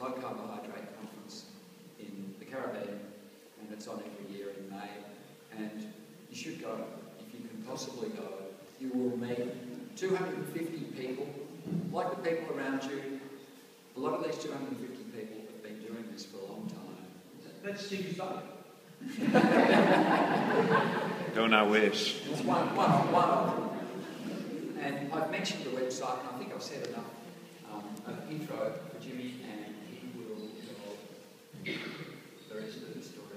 Low Carbohydrate Conference in the Caribbean, and it's on every year in May, and you should go. If you can possibly go, you will meet 250 people, like the people around you. A lot of these 250 people have been doing this for a long time. That's Steve's diet. Don't I wish. It's one of them. And I've mentioned the website, and I think I've said enough of an intro for Jimmy, and he will tell the rest of the story.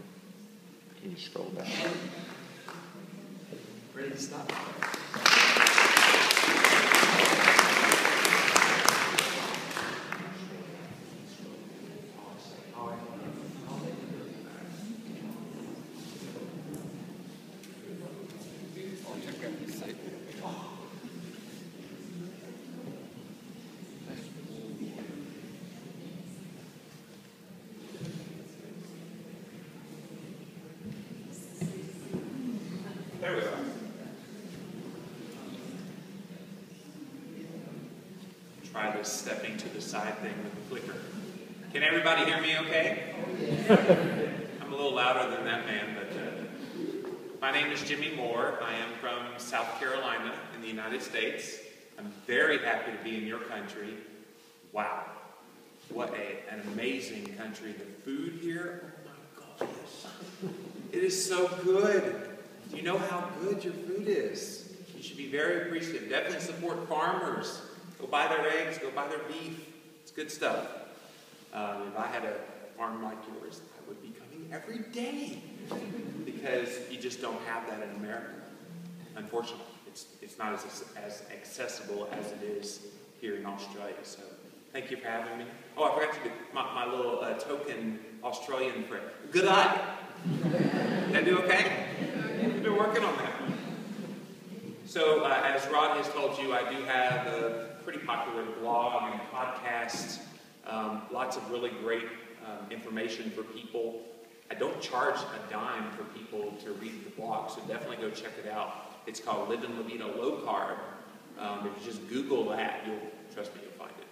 Can you scroll back? And ready to start? Stepping to the side thing with the flicker. Can everybody hear me okay? I'm a little louder than that man, but my name is Jimmy Moore. I am from South Carolina in the United States. I'm very happy to be in your country. Wow. What an amazing country. The food here, oh my gosh. It is so good. Do you know how good your food is? You should be very appreciative. Definitely support farmers. Go buy their eggs, go buy their beef. It's good stuff. If I had a farm like yours, I would be coming every day because you just don't have that in America. Unfortunately, it's not as accessible as it is here in Australia. So thank you for having me. Oh, I forgot to do my little token Australian prayer. Good eye. Did I do okay? I've been working on that. So as Rod has told you, I do have a pretty popular blog and podcast, lots of really great information for people. I don't charge a dime for people to read the blog, so definitely go check it out. It's called Livin' La Vida Low Carb. If you just Google that, you'll, trust me, you'll find it.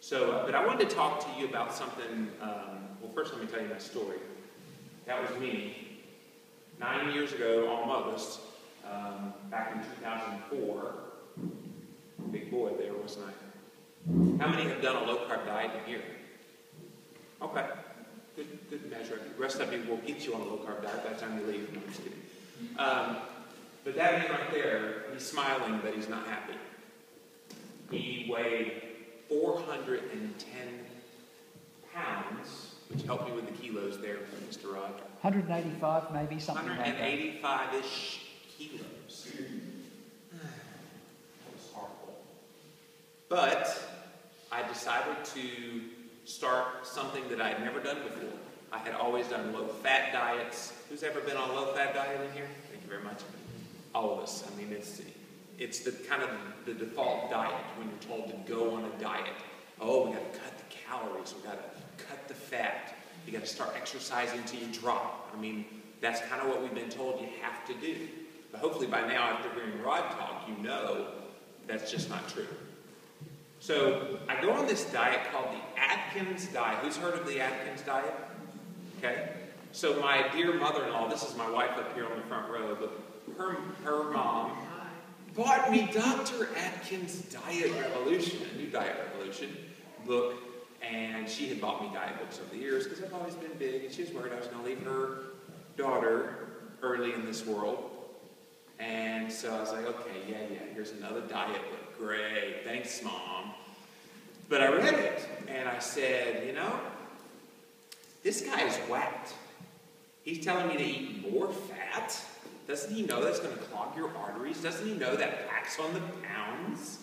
So, but I wanted to talk to you about something. Well, first let me tell you my story. That was me 9 years ago, almost, back in 2004. Big boy there, wasn't I? How many have done a low-carb diet in here? Okay, good measure. The rest of you will get you on a low-carb diet by the time you leave. No, I'm just kidding. But that man right there, he's smiling, but he's not happy. He weighed 410 pounds, which helped me with the kilos there, Mr. Rod. 185 maybe, something like that. 185-ish kilos. But I decided to start something that I had never done before. I had always done low-fat diets. Who's ever been on a low-fat diet in here? Thank you very much. All of us. I mean, it's the kind of the default diet when you're told to go on a diet. Oh, we got to cut the calories. We got to cut the fat. You got to start exercising until you drop. I mean, that's kind of what we've been told you have to do. But hopefully by now, after hearing Rod talk, you know that's just not true. So I go on this diet called the Atkins diet. Who's heard of the Atkins diet? Okay. So my dear mother-in-law, this is my wife up here on the front row, but her mom bought me Dr. Atkins' Diet Revolution, a new Diet Revolution book, and she had bought me diet books over the years because I've always been big, and she was worried I was going to leave her daughter early in this world. And so I was like, okay, yeah, here's another diet book. Great, thanks, Mom. But I read it, and I said, you know, this guy is whacked. He's telling me to eat more fat. Doesn't he know that's going to clog your arteries? Doesn't he know that packs on the pounds?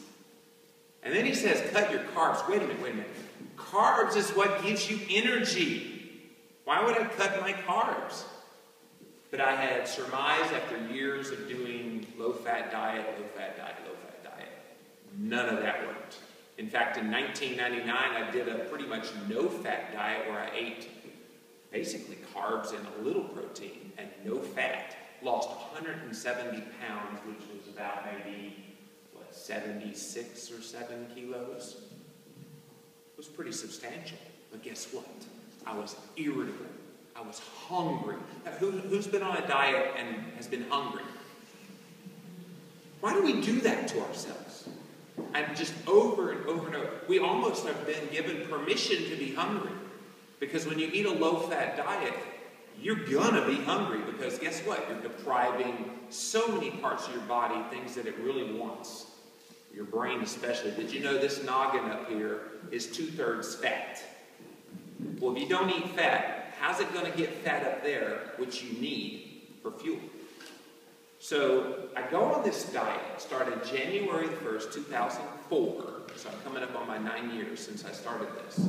And then he says, cut your carbs. Wait a minute. Carbs is what gives you energy. Why would I cut my carbs? But I had surmised after years of doing low-fat diet, none of that worked. In fact, in 1999, I did a pretty much no-fat diet where I ate basically carbs and a little protein and no fat. Lost 170 pounds, which was about maybe, 76 or 7 kilos. was pretty substantial. But guess what? I was irritable. I was hungry. Who's been on a diet and has been hungry? Why do we do that to ourselves? And just over and over and over. We almost have been given permission to be hungry. Because when you eat a low-fat diet, you're gonna be hungry, because guess what? You're depriving so many parts of your body things that it really wants. Your brain especially. Did you know this noggin up here is 2/3 fat? Well, if you don't eat fat, how's it gonna get fat up there, which you need for fuel? So I go on this diet, started January 1st, 2004. So I'm coming up on my 9 years since I started this.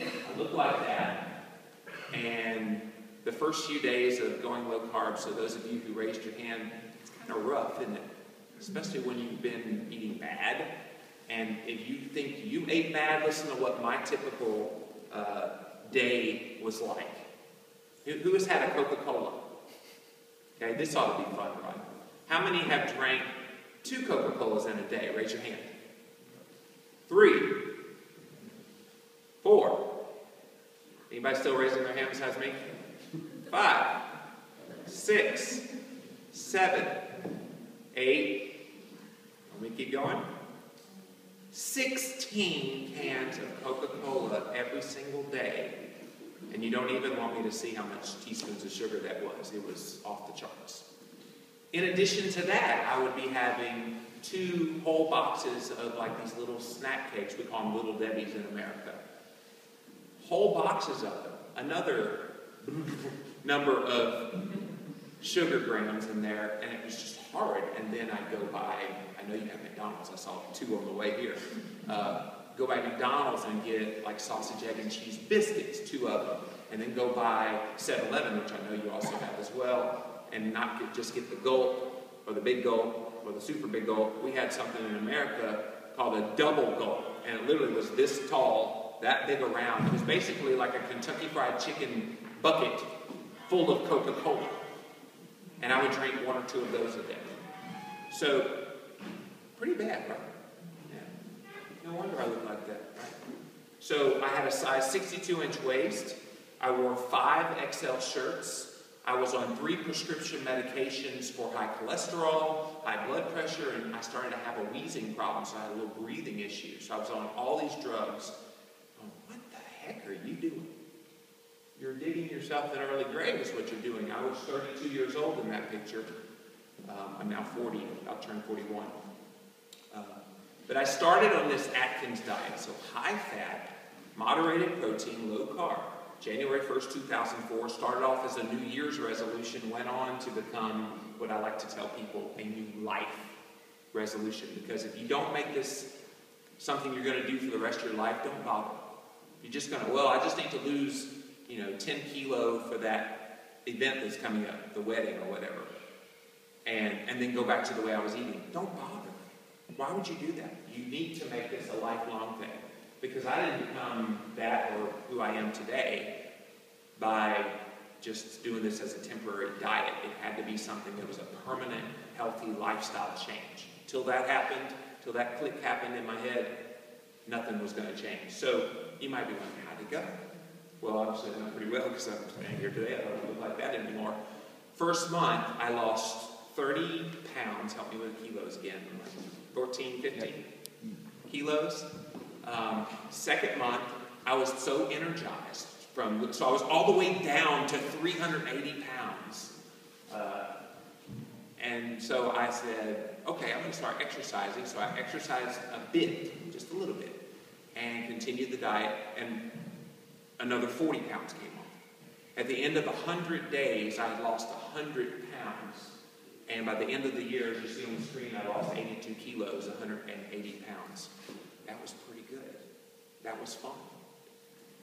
I look like that, and the first few days of going low carb, so those of you who raised your hand, it's kind of rough, isn't it? Especially when you've been eating bad. And if you think you ate bad, listen to what my typical day was like. Who has had a Coca-Cola? Okay, this ought to be fun, right? How many have drank 2 Coca-Colas in a day? Raise your hand. 3, 4. Anybody still raising their hand besides me? 5, 6, 7, 8. Let me keep going. 16 cans of Coca-Cola every single day. And you don't even want me to see how much teaspoons of sugar that was. It was off the charts. In addition to that, I would be having 2 whole boxes of like these little snack cakes. We call them Little Debbie's in America. Whole boxes of them. Another number of sugar grams in there, and it was just horrid. And then I'd go by, I know you have McDonald's, I saw 2 on the way here, go by McDonald's and get like sausage, egg, and cheese biscuits, 2 of them, and then go by 7-Eleven, which I know you also have as well, and not get, just get the gulp, or the big gulp, or the super big gulp. We had something in America called a double gulp, and it literally was this tall, that big around. It was basically like a Kentucky Fried Chicken bucket full of Coca-Cola. And I would drink 1 or 2 of those a day. So, pretty bad, right? Yeah. No wonder I look like that, right? So, I had a size 62-inch waist. I wore 5 XL shirts. I was on 3 prescription medications for high cholesterol, high blood pressure, and I started to have a wheezing problem, so I had a little breathing issue. So, I was on all these drugs. Going, what the heck are you doing? You're digging yourself an early grave is what you're doing. I was 32 years old in that picture. I'm now 40. I'll turn 41. But I started on this Atkins diet. So high fat, moderated protein, low carb. January 1st, 2004. Started off as a New Year's resolution. Went on to become what I like to tell people a new life resolution. Because if you don't make this something you're going to do for the rest of your life, don't bother. You're just going to, well, I just need to lose 10 kilo for that event that's coming up, the wedding or whatever, and then go back to the way I was eating. Don't bother. Why would you do that? You need to make this a lifelong thing, because I didn't become that or who I am today by just doing this as a temporary diet. It had to be something that was a permanent, healthy lifestyle change. Till that happened, till that click happened in my head, nothing was going to change. So you might be wondering, how'd it go? Well, obviously I'm not pretty well because I'm standing here today. I don't look like that anymore. First month, I lost 30 pounds. Help me with kilos again. 14, 15 kilos. Second month, I was so energized. So I was all the way down to 380 pounds. And so I said, okay, I'm going to start exercising. So I exercised a bit, just a little bit, and continued the diet. And another 40 pounds came off. At the end of 100 days, I had lost 100 pounds. And by the end of the year, as you see on the screen, I lost 82 kilos, 180 pounds. That was pretty good. That was fun.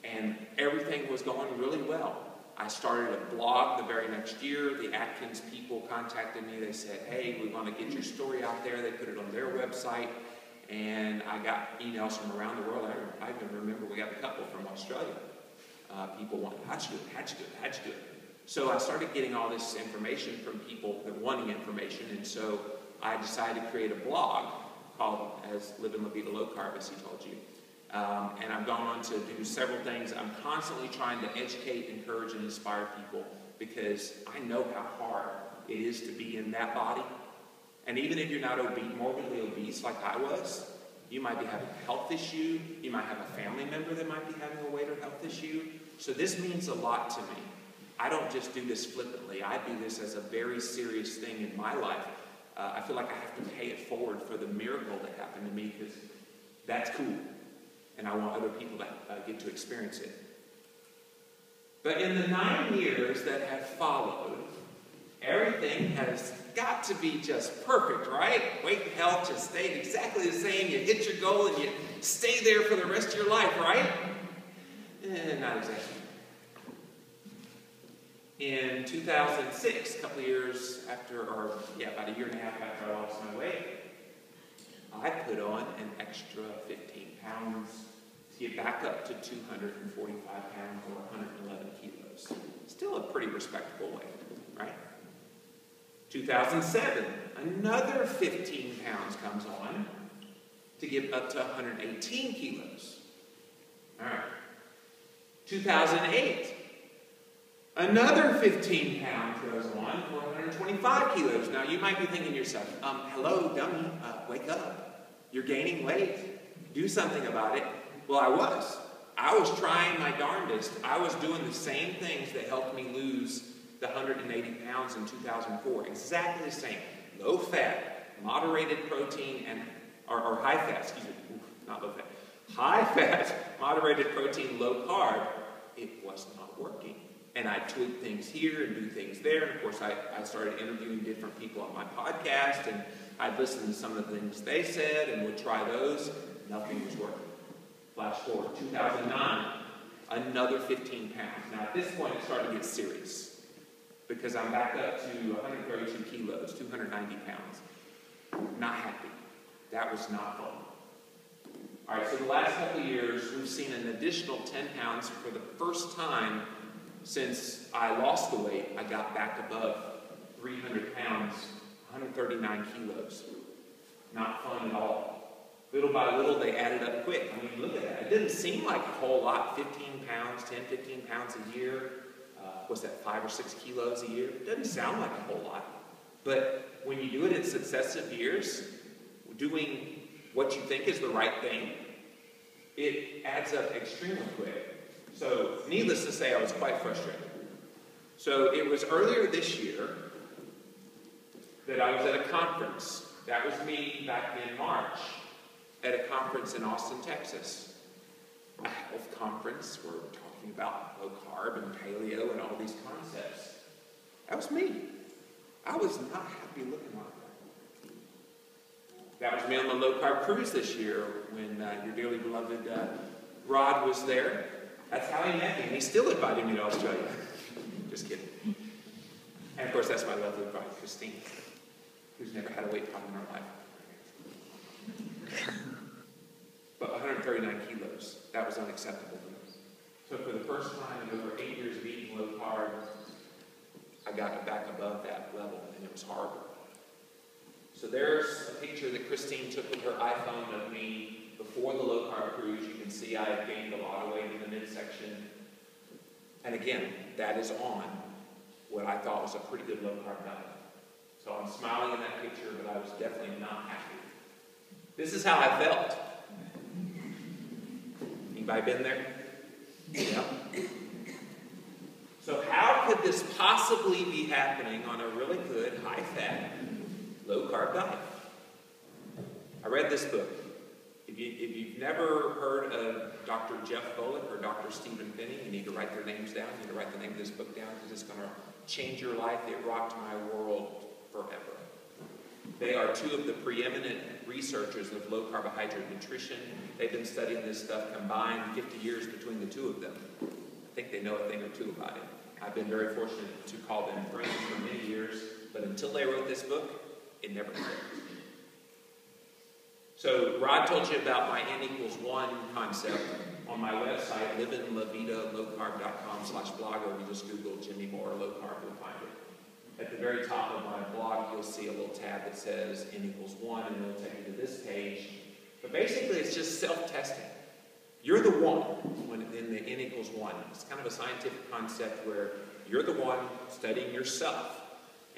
And everything was going really well. I started a blog the very next year. The Atkins people contacted me. They said, hey, we want to get your story out there. They put it on their website. And I got emails from around the world. I even remember we got a couple from Australia. People want, how'd you do it? How'd you do it? How'd you do it? So I started getting all this information from people that wanting information, and so I decided to create a blog called Livin' La Vida Low Carb, as he told you, And I've gone on to do several things. I'm constantly trying to educate, encourage, and inspire people because I know how hard it is to be in that body. And even if you're not obese, morbidly obese like I was, you might be having a health issue. You might have a family member that might be having a weight or health issue. So this means a lot to me. I don't just do this flippantly. I do this as a very serious thing in my life. I feel like I have to pay it forward for the miracle that happened to me because that's cool. And I want other people to get to experience it. But in the 9 years that have followed, everything has got to be just perfect, right? Weight and health just stayed exactly the same. You hit your goal and you stay there for the rest of your life, right? Not exactly. In 2006, about a year and a half after I lost my weight, I put on an extra 15 pounds to get back up to 245 pounds or 111 kilos. Still a pretty respectable weight, right? 2007, another 15 pounds comes on to get up to 118 kilos. All right. 2008, another 15 pounds goes on for 125 kilos. Now you might be thinking to yourself, hello dummy, wake up. You're gaining weight. Do something about it. Well, I was trying my darndest. I was doing the same things that helped me lose the 180 pounds in 2004. Exactly the same. Low fat, moderated protein, and or high fat, excuse me, not low fat. High fat, moderated protein, low carb. It was not working. And I tweak things here and do things there. And of course, I started interviewing different people on my podcast, and I'd listen to some of the things they said, and would try those. Nothing was working. Flash forward, 2009, another 15 pounds. Now at this point, it started to get serious because I'm back up to 132 kilos, 290 pounds. Not happy. That was not fun. All right, so the last couple of years, we've seen an additional 10 pounds for the first time. Since I lost the weight, I got back above 300 pounds, 139 kilos. Not fun at all. Little by little, they added up quick. I mean, look at that. It didn't seem like a whole lot, 15 pounds, 10, 15 pounds a year. Was that 5 or 6 kilos a year? It doesn't sound like a whole lot. But when you do it in successive years, doing what you think is the right thing, it adds up extremely quick. So, needless to say, I was quite frustrated. So, it was earlier this year that I was at a conference. That was me back in March at a conference in Austin, Texas. A health conference. We're talking about low carb and paleo and all these concepts. That was me. I was not happy looking like that. That was me on the low carb cruise this year when your dearly beloved Rod was there. That's how he met me, and he still invited me to Australia. Just kidding. And of course, that's my lovely bride, Christine, who's never had a weight problem in her life. But 139 kilos, that was unacceptable. So for the first time in over 8 years of eating low carb, I got back above that level, and it was horrible. So there's a picture that Christine took with her iPhone of me before the low carb cruise. You can see I had gained a lot of weight in the midsection. And again, that is on what I thought was a pretty good low carb diet. So I'm smiling in that picture, but I was definitely not happy. This is how I felt. Anybody been there? Yeah. So how could this possibly be happening on a really good, high-fat, low-carb diet? I read this book. If you've never heard of Dr. Jeff Volek or Dr. Stephen Phinney, you need to write their names down. You need to write the name of this book down because it's going to change your life. It rocked my world forever. They are two of the preeminent researchers of low carbohydrate nutrition. They've been studying this stuff combined 50 years between the two of them. I think they know a thing or two about it. I've been very fortunate to call them friends for many years, but until they wrote this book, it never happened. So Rod told you about my N=1 concept on my website, livinlavida.lowcarb.com/blog, or if you just Google Jimmy Moore low carb, you'll find it. At the very top of my blog, you'll see a little tab that says N=1, and it'll take you to this page. But basically, it's just self-testing. You're the one when in the N=1. It's kind of a scientific concept where you're the one studying yourself.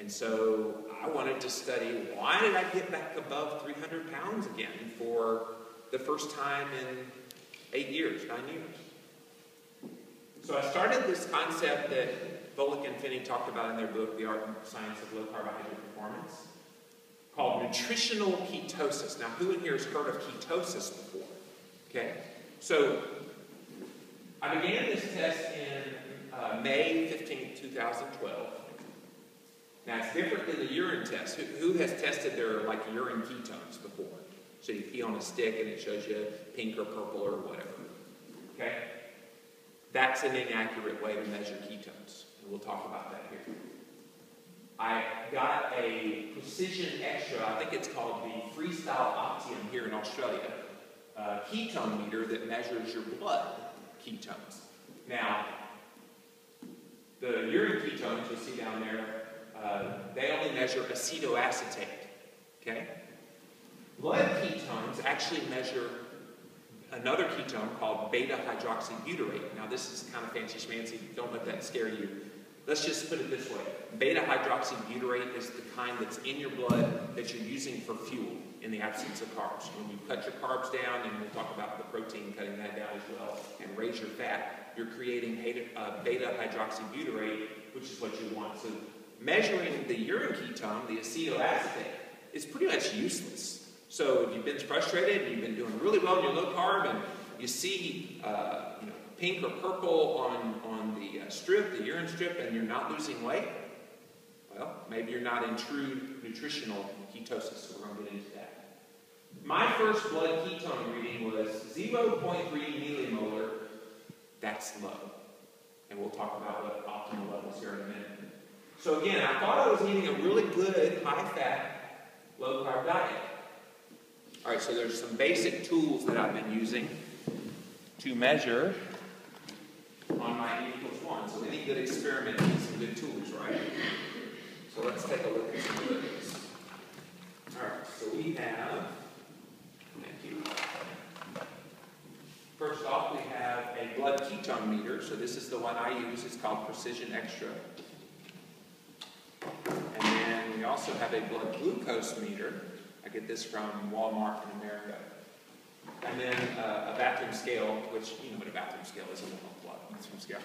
And so I wanted to study, why did I get back above 300 pounds again for the first time in 9 years? So I started this concept that Volek and Phinney talked about in their book, The Art and Science of Low Carbohydrate Performance, called nutritional ketosis. Now, who in here has heard of ketosis before? Okay, so I began this test in May 15, 2012. Now, it's different than the urine test. Who has tested their like urine ketones before? So you pee on a stick and it shows you pink or purple or whatever. Okay? That's an inaccurate way to measure ketones. And we'll talk about that here. I got a Precision Extra, I think it's called the Freestyle Optium here in Australia, ketone meter that measures your blood ketones. Now, the urine ketones you see down there, they only measure acetoacetate, okay? Blood ketones actually measure another ketone called beta-hydroxybutyrate. Now this is kind of fancy-schmancy, don't let that scare you. Let's just put it this way. Beta-hydroxybutyrate is the kind that's in your blood that you're using for fuel in the absence of carbs. When you cut your carbs down, and we'll talk about the protein cutting that down as well, and raise your fat, you're creating beta-hydroxybutyrate, which is what you want. So measuring the urine ketone, the acetoacetate, is pretty much useless. So if you've been frustrated and you've been doing really well in your low carb and you see pink or purple on the strip, the urine strip, and you're not losing weight, well, maybe you're not in true nutritional ketosis, so we're going to get into that. My first blood ketone reading was 0.3 millimolar. That's low. And we'll talk about what optimal levels here in a minute. So again, I thought I was eating a really good, high-fat, low-carb diet. All right, so there's some basic tools that I've been using to measure on my N=1. So any good experiment needs some good tools, right? So let's take a look at some of these. All right, so we have, thank you. First off, we have a blood ketone meter. So this is the one I use. It's called Precision Extra. And then we also have a blood glucose meter. I get this from Walmart in America. And then a bathroom scale, which you know what a bathroom scale is, a little bathroom scale.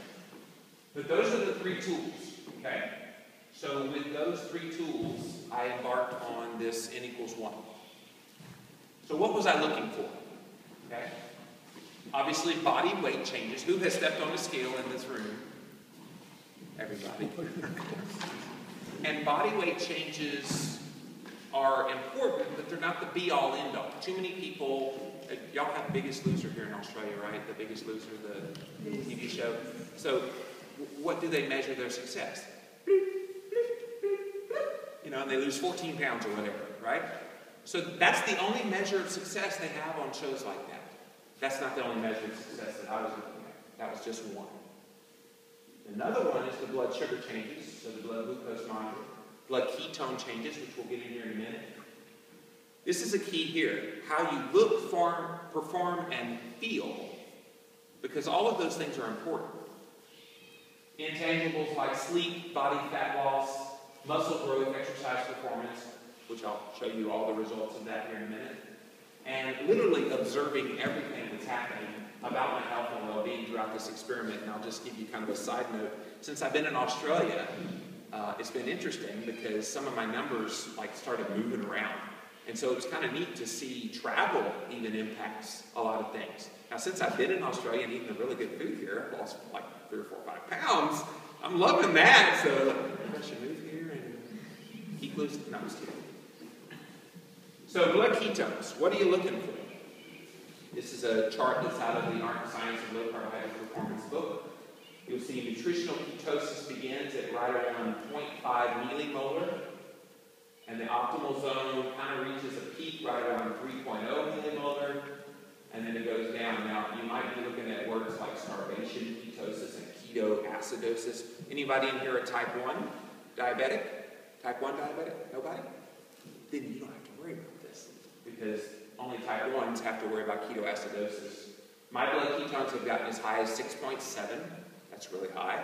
But those are the three tools, okay? So with those three tools, I embarked on this N=1. So what was I looking for, okay? Obviously body weight changes. Who has stepped on a scale in this room? Everybody. And body weight changes are important, but they're not the be-all, end-all. Too many people, y'all have Biggest Loser here in Australia, right? The Biggest Loser, the TV show. So what do they measure their success? You know, and they lose 14 pounds or whatever, right? So that's the only measure of success they have on shows like that. That's not the only measure of success that I was looking at. That was just one. Another one is the blood sugar changes, so the blood glucose monitor, blood ketone changes, which we'll get in here in a minute. This is a key here, how you look, form, perform, and feel, because all of those things are important. Intangibles like sleep, body fat loss, muscle growth, exercise performance, which I'll show you all the results of that here in a minute, and literally observing everything that's happening about my health and well-being throughout this experiment. And I'll just give you kind of a side note. Since I've been in Australia, it's been interesting because some of my numbers like started moving around. And so it was kind of neat to see travel even impacts a lot of things. Now, since I've been in Australia and eating the really good food here, I've lost like 3 or 4 or 5 pounds. I'm loving that, so I should move here and keep losing. No, I'm just kidding. So blood ketones, what are you looking for? This is a chart that's out of the Art and Science of Low Carbohydrate Performance book. You'll see nutritional ketosis begins at right around 0.5 millimolar, and the optimal zone kind of reaches a peak right around 3.0 millimolar, and then it goes down. Now, you might be looking at words like starvation ketosis and ketoacidosis. Anybody in here a type 1 diabetic? Type 1 diabetic? Nobody? Then you don't have to worry about this, because only type 1s have to worry about ketoacidosis My blood ketones have gotten as high as 6.7. That's really high.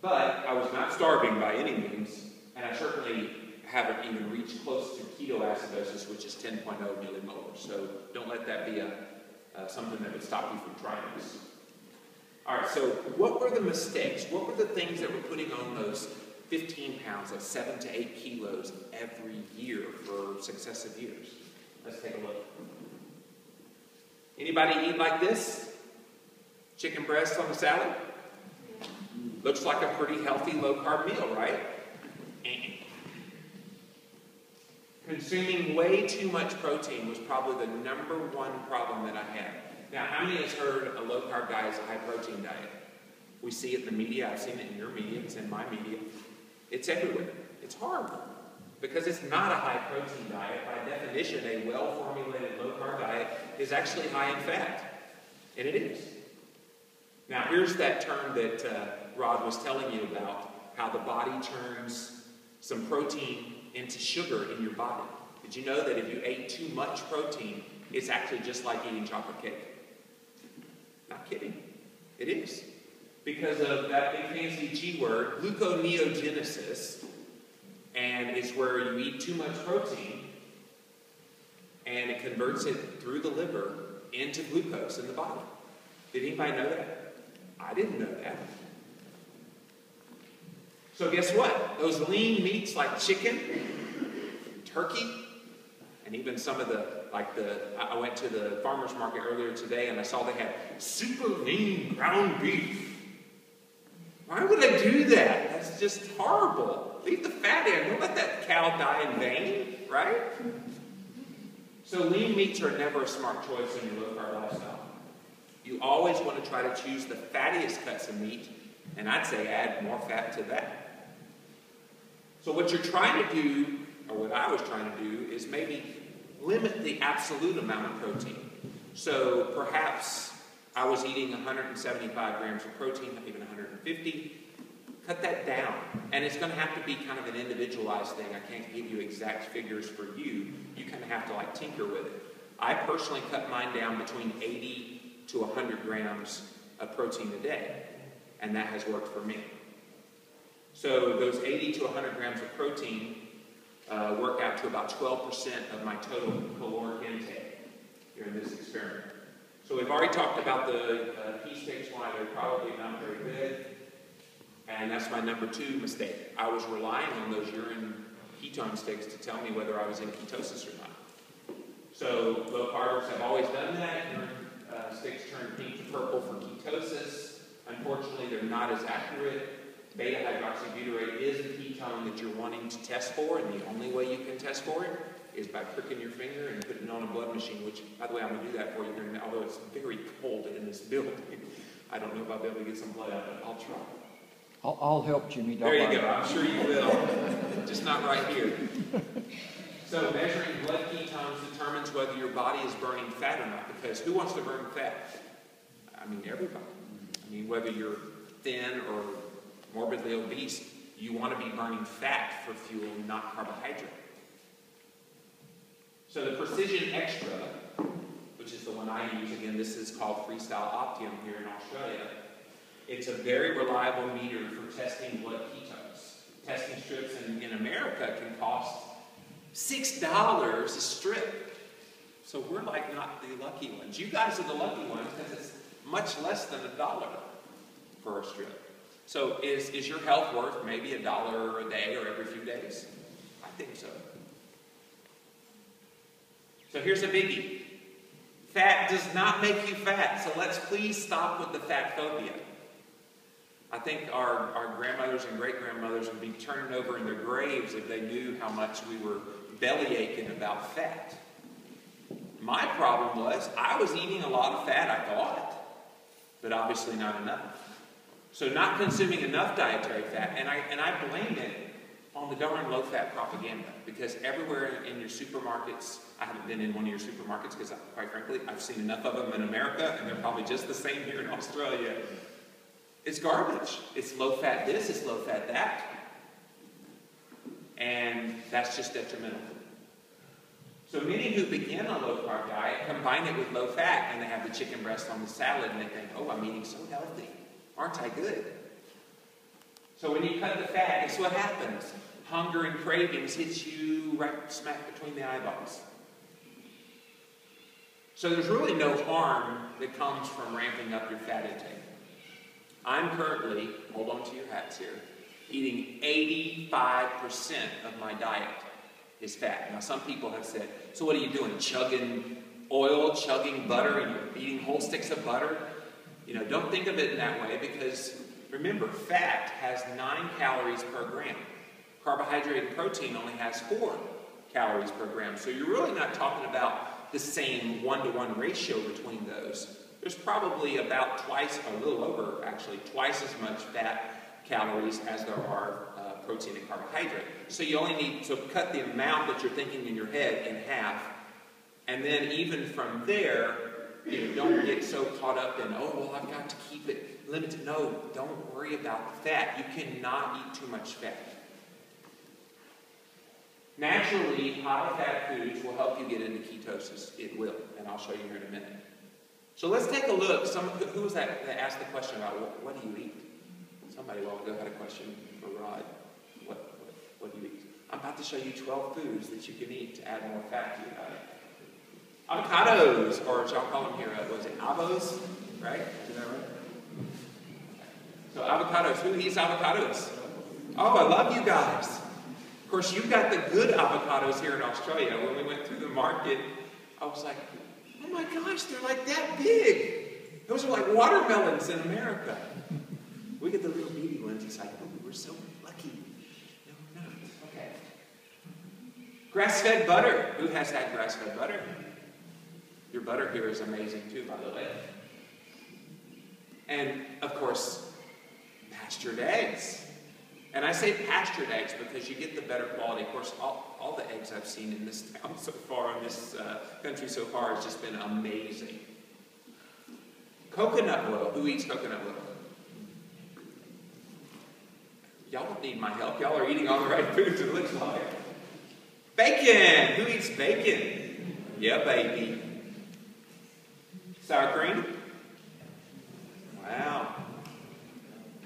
But I was not starving by any means, and I certainly haven't even reached close to ketoacidosis, which is 10.0 millimolars. So don't let that be something that would stop you from trying this. All right, so what were the mistakes? What were the things that were putting on those 15 pounds, that's 7 to 8 kilos every year for successive years? Let's take a look. Anybody eat like this? Chicken breast on a salad? Looks like a pretty healthy low-carb meal, right? Consuming way too much protein was probably the number one problem that I had. Now, how many has heard a low-carb diet is a high-protein diet? We see it in the media. I've seen it in your media. It's in my media. It's everywhere. It's hard because it's not a high-protein diet. By definition, a well-formulated low-carb diet is actually high in fat, and it is. Now, here's that term that Rod was telling you about, how the body turns some protein into sugar in your body. Did you know that if you ate too much protein, it's actually just like eating chocolate cake? Not kidding. It is. Because of that big fancy G word, gluconeogenesis, and it's where you eat too much protein, and it converts it through the liver into glucose in the body. Did anybody know that? I didn't know that. So guess what? Those lean meats like chicken, turkey, and even some of the, I went to the farmer's market earlier today and I saw they had super lean ground beef. Why would I do that? That's just horrible. Leave the fat in. Don't let that cow die in vain, right? So lean meats are never a smart choice in your low-carb lifestyle. You always want to try to choose the fattiest cuts of meat, and I'd say add more fat to that. So what you're trying to do, or what I was trying to do, is maybe limit the absolute amount of protein. So perhaps I was eating 175 grams of protein, not even 150. Cut that down. And it's going to have to be kind of an individualized thing. I can't give you exact figures for you. You kind of have to like tinker with it. I personally cut mine down between 80 to 100 grams of protein a day. And that has worked for me. So those 80 to 100 grams of protein work out to about 12% of my total caloric intake during this experiment. So we've already talked about the key stakes, why they're probably not very good. And that's my number two mistake. I was relying on those urine ketone stakes to tell me whether I was in ketosis or not. So low carbers have always done that. Urine stakes turn pink to purple for ketosis. Unfortunately, they're not as accurate. Beta-hydroxybutyrate is a ketone that you're wanting to test for, and the only way you can test for it is by pricking your finger and putting it on a blood machine, which, by the way, I'm going to do that for you here, although it's very cold in this building. I don't know if I'll be able to get some blood out, but I'll try. I'll help Jimmy. There you go. I'm sure you will. Just not right here. So measuring blood ketones determines whether your body is burning fat or not, because who wants to burn fat? I mean, everybody. I mean, whether you're thin or morbidly obese, you want to be burning fat for fuel, not carbohydrate. So the Precision Extra, which is the one I use, again, this is called Freestyle Optium here in Australia. It's a very reliable meter for testing blood ketones. Testing strips in America can cost $6 a strip. So we're like not the lucky ones. You guys are the lucky ones because it's much less than $1 for a strip. So is your health worth maybe $1 a day or every few days? I think so. So here's a biggie. Fat does not make you fat, so let's please stop with the fat phobia. I think our grandmothers and great-grandmothers would be turning over in their graves if they knew how much we were belly aching about fat. My problem was I was eating a lot of fat, I thought, but obviously not enough. So not consuming enough dietary fat, and I blame it on the darn low-fat propaganda, because everywhere in your supermarkets, I haven't been in one of your supermarkets because, quite frankly, I've seen enough of them in America, and they're probably just the same here in Australia. It's garbage. It's low-fat this, it's low-fat that, and that's just detrimental. So many who begin a low-carb diet combine it with low-fat, and they have the chicken breast on the salad, and they think, oh, I'm eating so healthy. Aren't I good? So when you cut the fat, guess what happens? Hunger and cravings hits you right smack between the eyeballs. So there's really no harm that comes from ramping up your fat intake. I'm currently, hold on to your hats here, eating 85% of my diet is fat. Now some people have said, so what are you doing, chugging oil, chugging butter, and you're eating whole sticks of butter? You know, don't think of it in that way, because remember, fat has 9 calories per gram. Carbohydrate and protein only has 4 calories per gram. So you're really not talking about the same one-to-one ratio between those. There's probably about twice, a little over actually, twice as much fat calories as there are protein and carbohydrate. So you only need to cut the amount that you're thinking in your head in half, and then even from there, you know, don't get so caught up in, oh, well, I've got to keep it limited. No, don't worry about the fat. You cannot eat too much fat. Naturally, high-fat foods will help you get into ketosis. It will, and I'll show you here in a minute. So let's take a look. Who was that asked the question about what do you eat? Somebody long ago had a question for Rod. What do you eat? I'm about to show you 12 foods that you can eat to add more fat to your diet. Avocados, or as y'all call them here, was it avos? Right? Is that right? So avocados. Who eats avocados? Oh, I love you guys. Of course, you've got the good avocados here in Australia. When we went through the market, I was like, oh my gosh, they're like that big. Those are like watermelons in America. We get the little baby ones. It's like, oh, we're so lucky. No, we're not. Okay. Grass-fed butter. Who has that grass-fed butter? Your butter here is amazing too, by the way. And of course, pastured eggs. And I say pastured eggs because you get the better quality. Of course, all the eggs I've seen in this town so far, in this country so far, has just been amazing. Coconut oil. Who eats coconut oil? Y'all don't need my help. Y'all are eating all the right foods, it looks like. Bacon. Who eats bacon? Yeah, baby. Sour cream. Wow.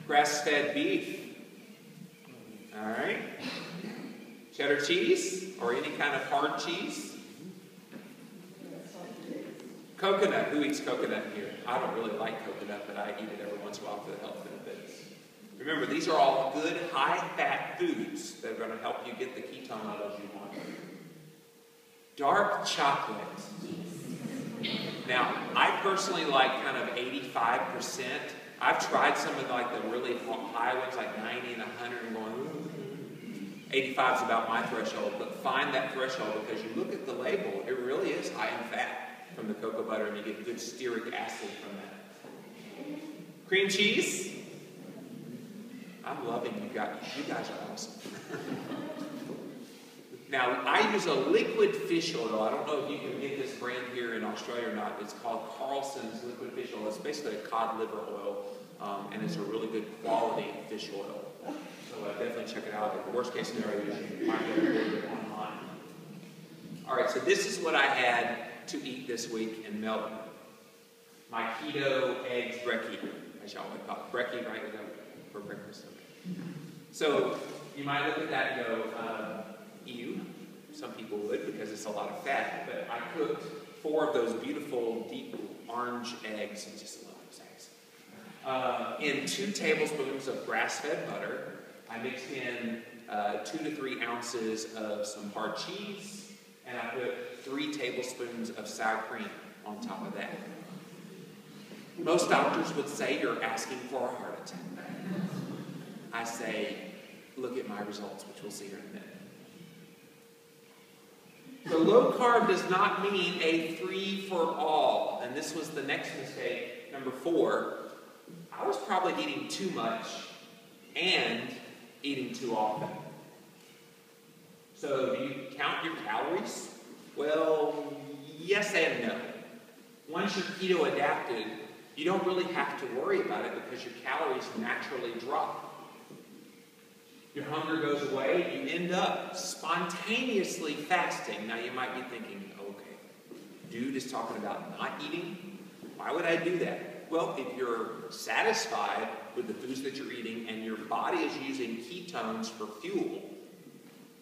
Grass-fed beef. All right. Cheddar cheese, or any kind of hard cheese. Coconut. Who eats coconut here? I don't really like coconut, but I eat it every once in a while for the health benefits. Remember, these are all good, high-fat foods that are going to help you get the ketone levels you want. Dark chocolate. Now, I personally like kind of 85%. I've tried some of like the really high ones, like 90 and 100, and going, ooh. 85 is about my threshold, but find that threshold, because you look at the label, it really is high in fat from the cocoa butter, and you get good stearic acid from that. Cream cheese. I'm loving you guys. You guys are awesome. Now, I use a liquid fish oil. I don't know if you can get this brand here in Australia or not. It's called Carlson's liquid fish oil. It's basically a cod liver oil, and it's a really good quality fish oil. So definitely check it out. But the worst case scenario is you can find it online. All right, so this is what I had to eat this week in Melbourne. My keto eggs brekkie, as y'all would call it. Brekkie, right? For breakfast. Okay. So you might look at that and go, ew. Some people would, because it's a lot of fat, but I cooked 4 of those beautiful deep orange eggs, and just love those eggs, in 2 tablespoons of grass-fed butter. I mixed in 2 to 3 ounces of some hard cheese, and I put 3 tablespoons of sour cream on top of that. Most doctors would say you're asking for a heart attack. I say, look at my results, which we'll see here in a minute. So low carb does not mean a free-for-all, and this was the next mistake, number 4. I was probably eating too much and eating too often. So do you count your calories? Well, yes and no. Once you're keto adapted, you don't really have to worry about it because your calories naturally drop. Your hunger goes away. You end up spontaneously fasting. Now you might be thinking, okay, dude is talking about not eating. Why would I do that? Well, if you're satisfied with the foods that you're eating and your body is using ketones for fuel,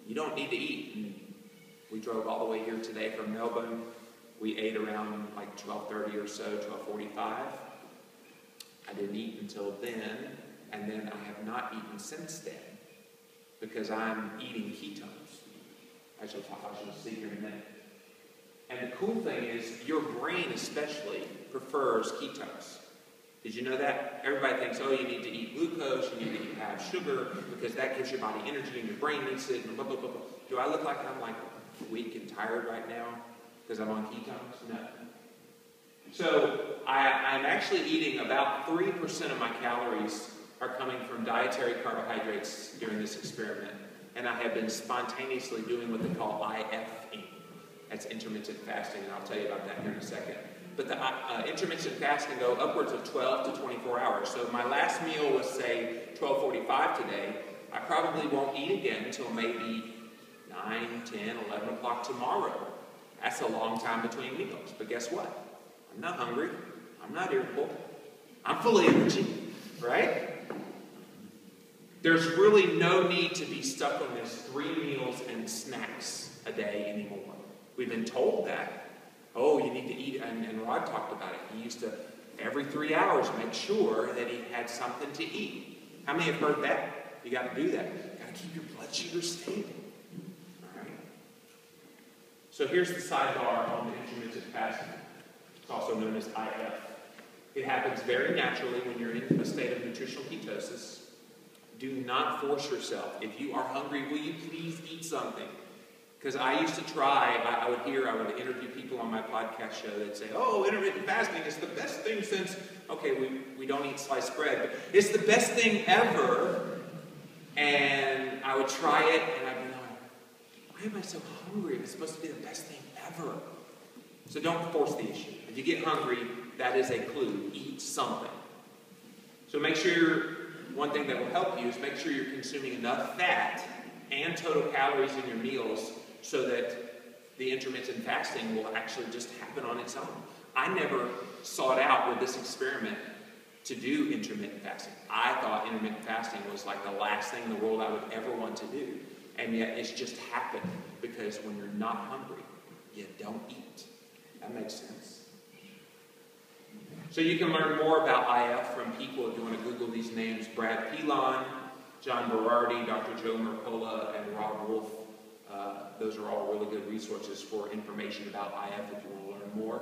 you don't need to eat. We drove all the way here today from Melbourne. We ate around like 12:30 or so, 12:45. I didn't eat until then, and then I have not eaten since then because I'm eating ketones. I shall see here in a minute. And the cool thing is, your brain especially prefers ketones. Did you know that? Everybody thinks, oh, you need to eat glucose, you need to have sugar, because that gives your body energy and your brain needs it, and blah, blah, blah, blah. Do I look like I'm like weak and tired right now because I'm on ketones? No. So I'm actually eating about 3% of my calories are coming from dietary carbohydrates during this experiment, and I have been spontaneously doing what they call IFing. That's intermittent fasting, and I'll tell you about that here in a second. But the intermittent fasting go upwards of 12 to 24 hours. So my last meal was, say, 12:45 today. I probably won't eat again until maybe 9, 10, 11 o'clock tomorrow. That's a long time between meals. But guess what? I'm not hungry. I'm not irritable. I'm full of energy, right? There's really no need to be stuck on this 3 meals and snacks a day anymore. We've been told that. Oh, you need to eat, and Rod talked about it. He used to, every 3 hours, make sure that he had something to eat. How many have heard that? You got to do that. You got to keep your blood sugar stable. All right? So here's the sidebar on the intermittent fasting. It's also known as IF. It happens very naturally when you're in a state of nutritional ketosis. Do not force yourself. If you are hungry, will you please eat something? Because I used to try, I would interview people on my podcast show that say, oh, intermittent fasting is the best thing since, okay, we don't eat sliced bread, but it's the best thing ever. And I would try it, and I'd be like, why am I so hungry? It's supposed to be the best thing ever. So don't force the issue. If you get hungry, that is a clue. Eat something. So make sure one thing that will help you is make sure you're consuming enough fat and total calories in your meals so that the intermittent fasting will actually just happen on its own. I never sought out with this experiment to do intermittent fasting. I thought intermittent fasting was like the last thing in the world I would ever want to do. And yet it's just happened because when you're not hungry, you don't eat. That makes sense. So you can learn more about IF from people if you want to Google these names. Brad Pilon, John Berardi, Dr. Joe Mercola, and Rob Wolf. Those are all really good resources for information about IF if you want to learn more.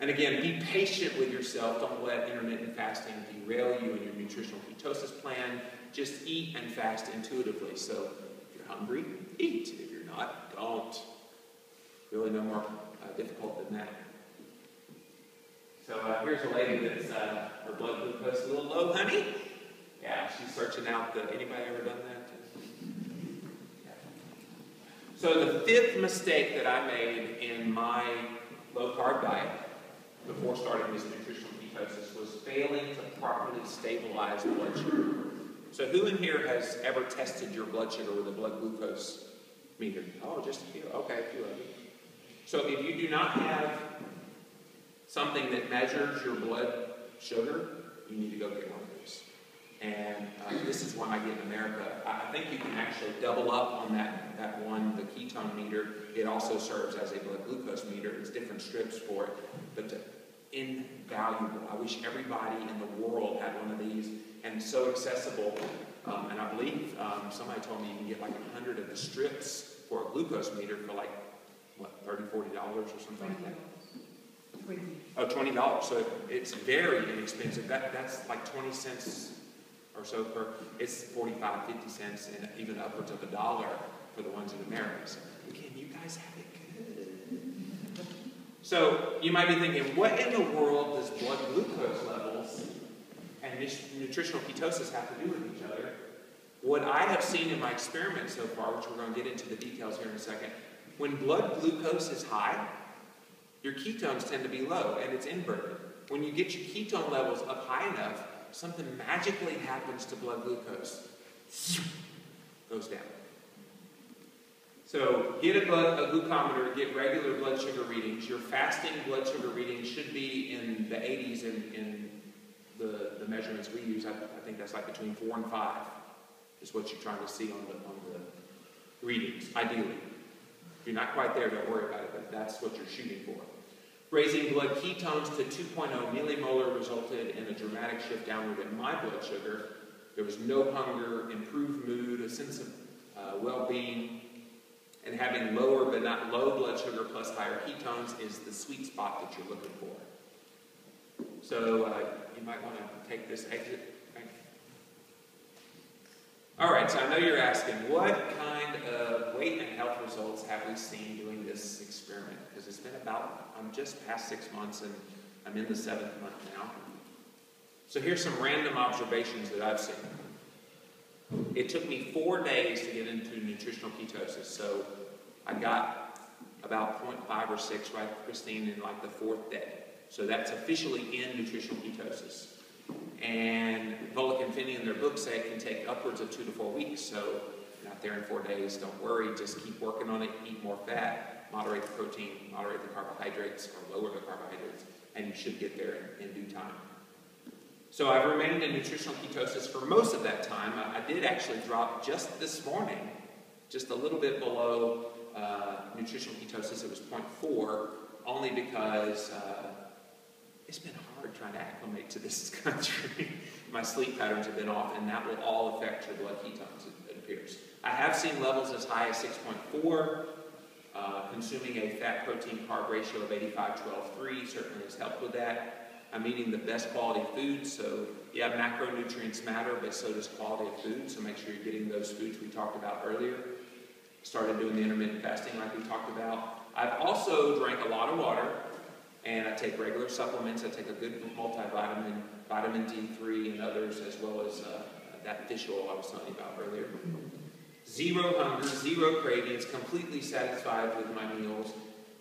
And again, be patient with yourself. Don't let intermittent fasting derail you in your nutritional ketosis plan. Just eat and fast intuitively. So if you're hungry, eat. If you're not, don't. Really no more difficult than that. So here's a lady that's her blood glucose is a little low, honey. Yeah, she's searching out the. Anybody ever done that? Yeah. So the fifth mistake that I made in my low carb diet before starting this nutritional ketosis was failing to properly stabilize blood sugar. So who in here has ever tested your blood sugar with a blood glucose meter? Oh, just a few. Okay, a few of you. So if you do not have something that measures your blood sugar, you need to go get one of these. And this is one I get in America. I think you can actually double up on that one, the ketone meter. It also serves as a blood glucose meter. It's different strips for it, but invaluable. I wish everybody in the world had one of these, and so accessible. And I believe somebody told me you can get like 100 of the strips for a glucose meter for like, what, $30, $40 or something like that? Oh, $20. So it's very inexpensive. That's like 20 cents or so per. It's 45, 50 cents, and even upwards of $1 for the ones in America. So again, you guys have it good. So you might be thinking, what in the world does blood glucose levels and nutritional ketosis have to do with each other? What I have seen in my experiment so far, which we're going to get into the details here in a second, when blood glucose is high, your ketones tend to be low, and it's inverted. When you get your ketone levels up high enough, something magically happens to blood glucose. goes down. So get a glucometer, get regular blood sugar readings. Your fasting blood sugar readings should be in the 80s in the measurements we use. I think that's like between 4 and 5 is what you're trying to see on the readings, ideally. If you're not quite there, don't worry about it, but that's what you're shooting for. Raising blood ketones to 2.0 millimolar resulted in a dramatic shift downward in my blood sugar. There was no hunger, improved mood, a sense of well-being, and having lower but not low blood sugar plus higher ketones is the sweet spot that you're looking for. So you might want to take this exit. All right, so I know you're asking, what kind of weight and health results have we seen doing this experiment? Because it's been about, I'm just past 6 months and I'm in the 7th month now. So here's some random observations that I've seen. It took me 4 days to get into nutritional ketosis, so I got about 0.5 or 6, right, Christine, in like the 4th day. So that's officially in nutritional ketosis. And Volek and Phinney in their book say it can take upwards of 2 to 4 weeks, so not there in 4 days, don't worry, just keep working on it, eat more fat, moderate the protein, moderate the carbohydrates, or lower the carbohydrates, and you should get there in due time. So I've remained in nutritional ketosis for most of that time. I did actually drop just this morning, just a little bit below nutritional ketosis, it was 0.4, only because it's been hard trying to acclimate to this country. My sleep patterns have been off, and that will all affect your blood ketones, it appears. I have seen levels as high as 6.4. Consuming a fat-protein-carb ratio of 85-12-3 certainly has helped with that. I'm eating the best quality food, so yeah, macronutrients matter, but so does quality of food, so make sure you're getting those foods we talked about earlier. Started doing the intermittent fasting like we talked about. I've also drank a lot of water, and I take regular supplements. I take a good multivitamin, vitamin D3 and others, as well as that fish oil I was telling you about earlier. Zero hunger, zero cravings, completely satisfied with my meals.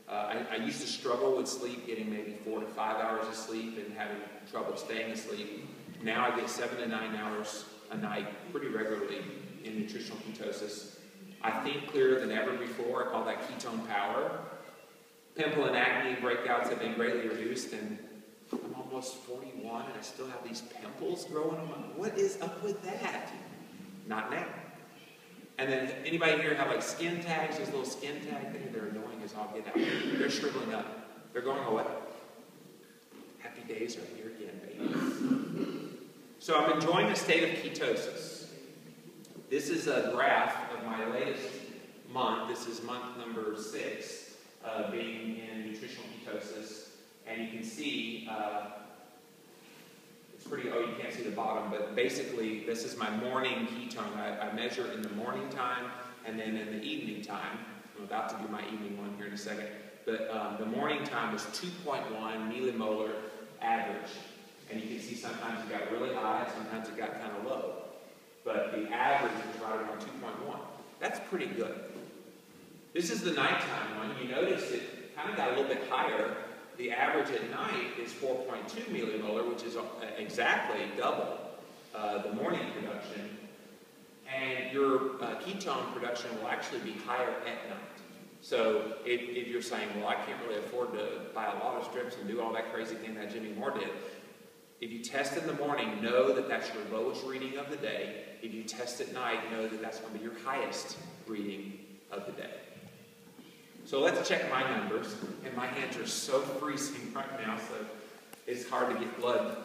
I used to struggle with sleep, getting maybe 4 to 5 hours of sleep and having trouble staying asleep. Now I get 7 to 9 hours a night pretty regularly in nutritional ketosis. I think clearer than ever before. I call that ketone power. Pimple and acne breakouts have been greatly reduced, and I'm almost 41 and I still have these pimples growing on my. What is up with that? Not now. And then anybody here have like skin tags, this little skin tag thing? They're annoying as all get out. They're shriveling up. They're going away. Happy days are here again, baby. So I'm enjoying a state of ketosis. This is a graph of my latest month. This is month number 6. Being in nutritional ketosis, and you can see it's pretty. Oh, you can't see the bottom, but basically this is my morning ketone. I measure in the morning time and then in the evening time. I'm about to do my evening one here in a second, but the morning time was 2.1 millimolar average, and you can see sometimes it got really high, sometimes it got kind of low, but the average was right around 2.1. That's pretty good. This is the nighttime one. You notice it kind of got a little bit higher. The average at night is 4.2 millimolar, which is exactly double the morning production. And your ketone production will actually be higher at night. So if you're saying, well, I can't really afford to buy a lot of strips and do all that crazy thing that Jimmy Moore did, if you test in the morning, know that that's your lowest reading of the day. If you test at night, know that that's going to be your highest reading of the day. So let's check my numbers, and my hands are so freezing right now, so it's hard to get blood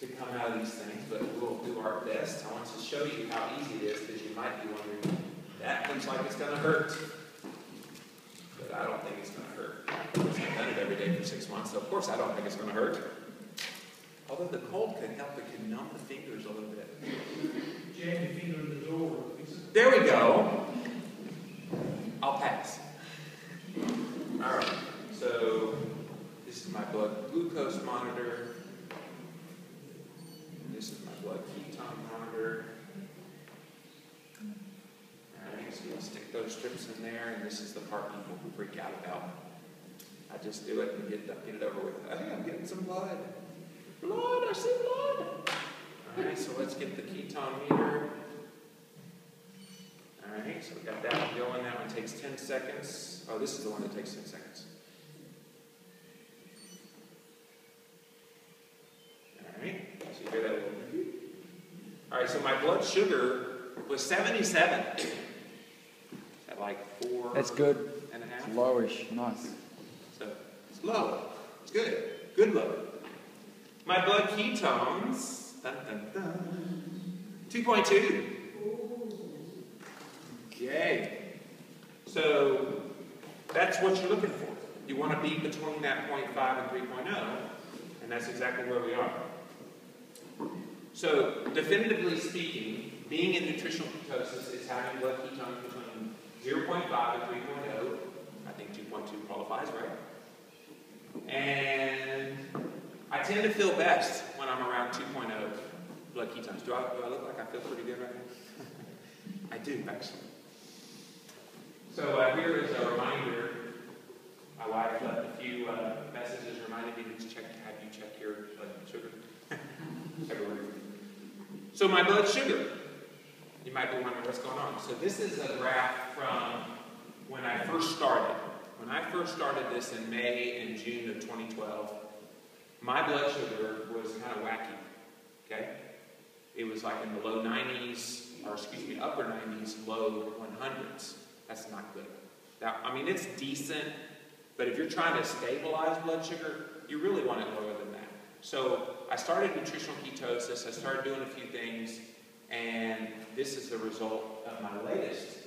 to come out of these things, but we'll do our best. I want to show you how easy it is, because you might be wondering, that looks like it's going to hurt. But I don't think it's going to hurt. I've done it every day for 6 months, so of course I don't think it's going to hurt. Although the cold can help, it can numb the fingers a little bit. Jam your finger in the door. There we go. I'll pass. All right, so this is my blood glucose monitor. This is my blood ketone monitor. All right, so we'll stick those strips in there, and this is the part people who freak out about. I just do it and get it over with. I think I'm getting some blood. Blood, I see blood. All right, so let's get the ketone meter. All right, so we got that one going. That one takes 10 seconds. Oh, this is the one that takes 10 seconds. All right, so you hear that little. All right, so my blood sugar was 77. At like 4. That's good. And a half. It's lowish, nice. So it's low. It's good. Good low. My blood ketones, 2.2. Yay. So that's what you're looking for. You want to be between that 0.5 and 3.0, and that's exactly where we are. So definitively speaking, being in nutritional ketosis is having blood ketones between 0.5 and 3.0. I think 2.2 qualifies, right? And I tend to feel best when I'm around 2.0 blood ketones. Do I look like I feel pretty good right now? I do, actually. So here is a reminder. My wife left a few messages reminding me to check, have you check your blood sugar everywhere. So my blood sugar. You might be wondering what's going on. So this is a graph from when I first started. When I first started this in May and June of 2012, my blood sugar was kind of wacky. Okay? It was like in the low 90s, or excuse me, upper 90s, low 100s. That's not good. Now, I mean, it's decent, but if you're trying to stabilize blood sugar, you really want it lower than that. So I started nutritional ketosis. I started doing a few things, and this is the result of my latest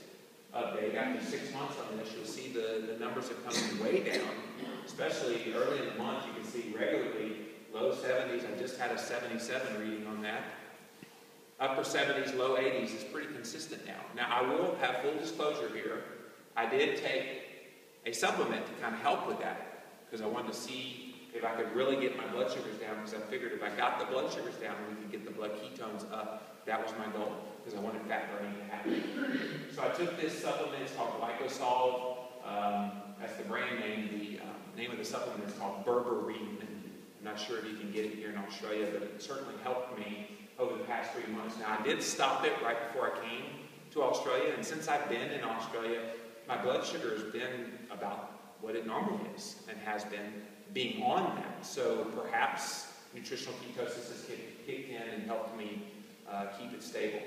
update. After 6 months on this, you'll see the numbers are coming way down, especially early in the month. You can see regularly low 70s. I just had a 77 reading on that. Upper 70s, low 80s is pretty consistent now. Now, I will have full disclosure here. I did take a supplement to kind of help with that because I wanted to see if I could really get my blood sugars down, because I figured if I got the blood sugars down, we could get the blood ketones up. That was my goal because I wanted fat burning to happen. So I took this supplement. It's called Glycosol. That's the brand name. The name of the supplement is called Berberine. I'm not sure if you can get it here in Australia, but it certainly helped me over the past 3 months. Now, I did stop it right before I came to Australia, and since I've been in Australia, my blood sugar has been about what it normally is and has been being on that. So perhaps nutritional ketosis has kicked in and helped me keep it stable.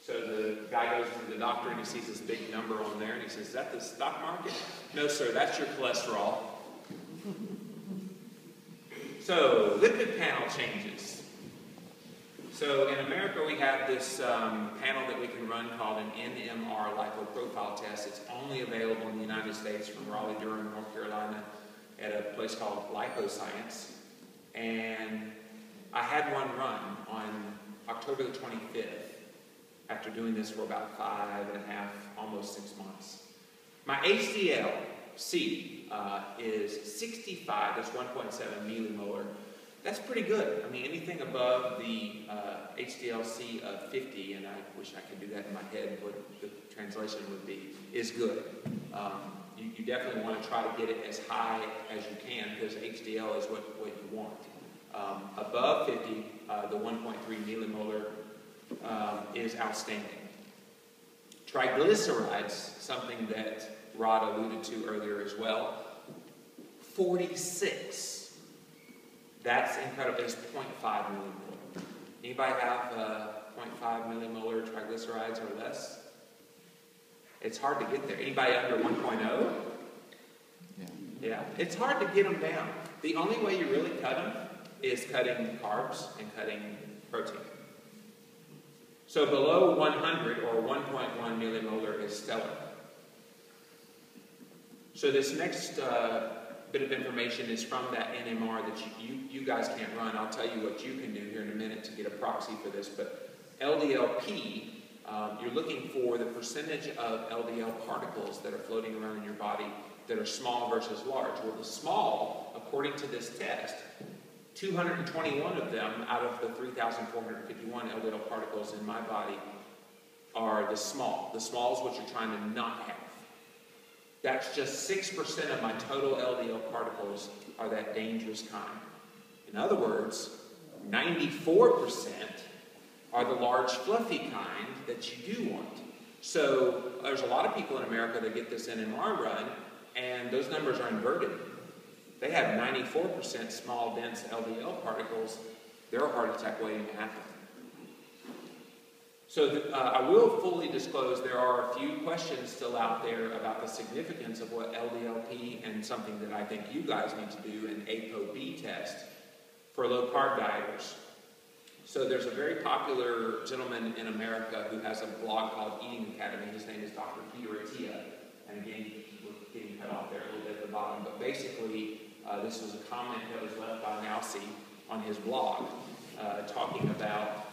So the guy goes to the doctor and he sees this big number on there and he says, "Is that the stock market?" "No, sir, that's your cholesterol." So, lipid panel changes. So, in America, we have this panel that we can run called an NMR lipoprofile test. It's only available in the United States from Raleigh, Durham, North Carolina, at a place called Liposcience. And I had one run on October the 25th after doing this for about 5 and a half, almost 6 months. My HDL-C is 65, that's 1.7 millimolar. That's pretty good. I mean, anything above the HDL-C of 50, and I wish I could do that in my head, what the translation would be, is good. You definitely want to try to get it as high as you can, because HDL is what you want. Above 50, the 1.3 millimolar is outstanding. Triglycerides, something that Rod alluded to earlier as well, 46. That's incredible. It's 0.5 millimolar. Anybody have 0.5 millimolar triglycerides or less? It's hard to get there. Anybody under 1.0? Yeah. It's hard to get them down. The only way you really cut them is cutting carbs and cutting protein. So below 100 or 1.1 millimolar is stellar. So this next bit of information is from that NMR that you guys can't run. I'll tell you what you can do here in a minute to get a proxy for this. But LDLP, you're looking for the percentage of LDL particles that are floating around in your body that are small versus large. Well, the small, according to this test, 221 of them out of the 3,451 LDL particles in my body are the small. The small is what you're trying to not have. That's just 6% of my total LDL particles are that dangerous kind. In other words, 94% are the large fluffy kind that you do want. So there's a lot of people in America that get this NMR run, and those numbers are inverted. They have 94% small, dense LDL particles. They're a heart attack waiting to happen. So I will fully disclose there are a few questions still out there about the significance of what LDLP and something that I think you guys need to do, an ApoB test for low carb dieters. So there's a very popular gentleman in America who has a blog called Eating Academy. His name is Dr. Peter Attia. And again, we're getting cut off there a little bit at the bottom, but basically this was a comment that was left by Mousy on his blog talking about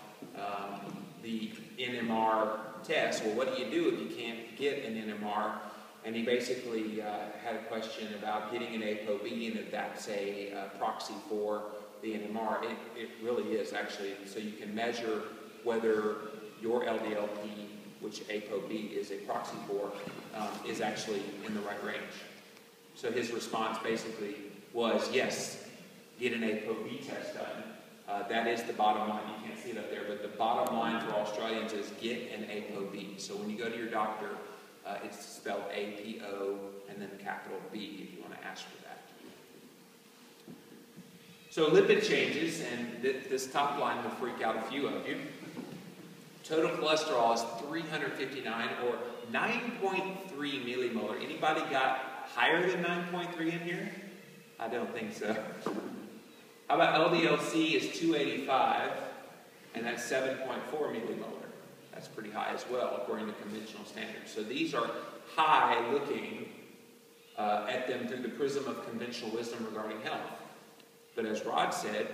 the NMR test. Well, what do you do if you can't get an NMR? And he basically had a question about getting an ApoB and if that's a proxy for the NMR. It really is, actually. So you can measure whether your LDLP, which ApoB is a proxy for, is actually in the right range. So his response basically was, yes, get an ApoB test done. That is the bottom line. You can't see it up there, but the bottom line for Australians is get an ApoB. So when you go to your doctor, it's spelled APO and then capital B if you want to ask for that. So lipid changes, and this top line will freak out a few of you. Total cholesterol is 359 or 9.3 millimolar. Anybody got higher than 9.3 in here? I don't think so. How about LDL-C is 285, and that's 7.4 millimolar. That's pretty high as well, according to conventional standards. So these are high looking at them through the prism of conventional wisdom regarding health. But as Rod said,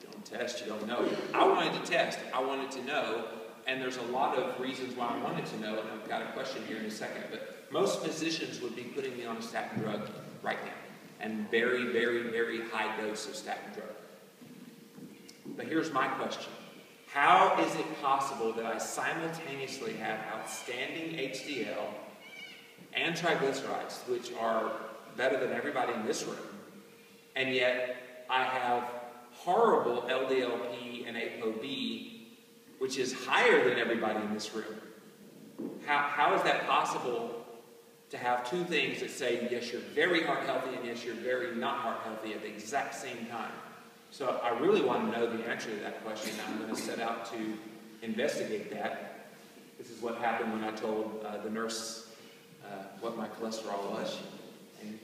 you don't test, you don't know. I wanted to test, I wanted to know, and there's a lot of reasons why I wanted to know, and I've got a question here in a second, but most physicians would be putting me on a statin drug right now. And very, very, very high dose of statin drug. But here's my question. How is it possible that I simultaneously have outstanding HDL and triglycerides, which are better than everybody in this room, and yet I have horrible LDLP and ApoB, which is higher than everybody in this room? How is that possible? To have two things that say, yes, you're very heart healthy, and yes, you're very not heart healthy at the exact same time. So I really want to know the answer to that question. I'm going to set out to investigate that. This is what happened when I told the nurse what my cholesterol was. And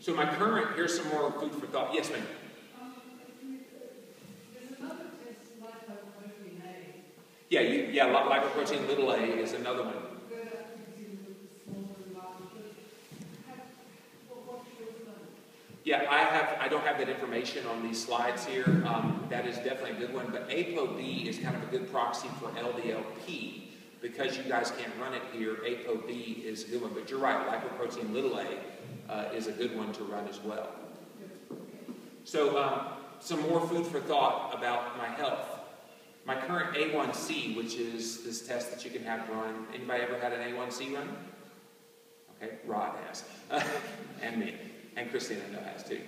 so my current, here's some more food for thought. Yes, ma'am. Yeah, lipoprotein little a is another one. Yeah, I don't have that information on these slides here. That is definitely a good one, but ApoB is kind of a good proxy for LDLP. Because you guys can't run it here, ApoB is a good one. But you're right, lipoprotein little a is a good one to run as well. So some more food for thought about my health. My current A1C, which is this test that you can have run. Anybody ever had an A1C run? Okay, Rod has. And me. And Christine, I know, has too.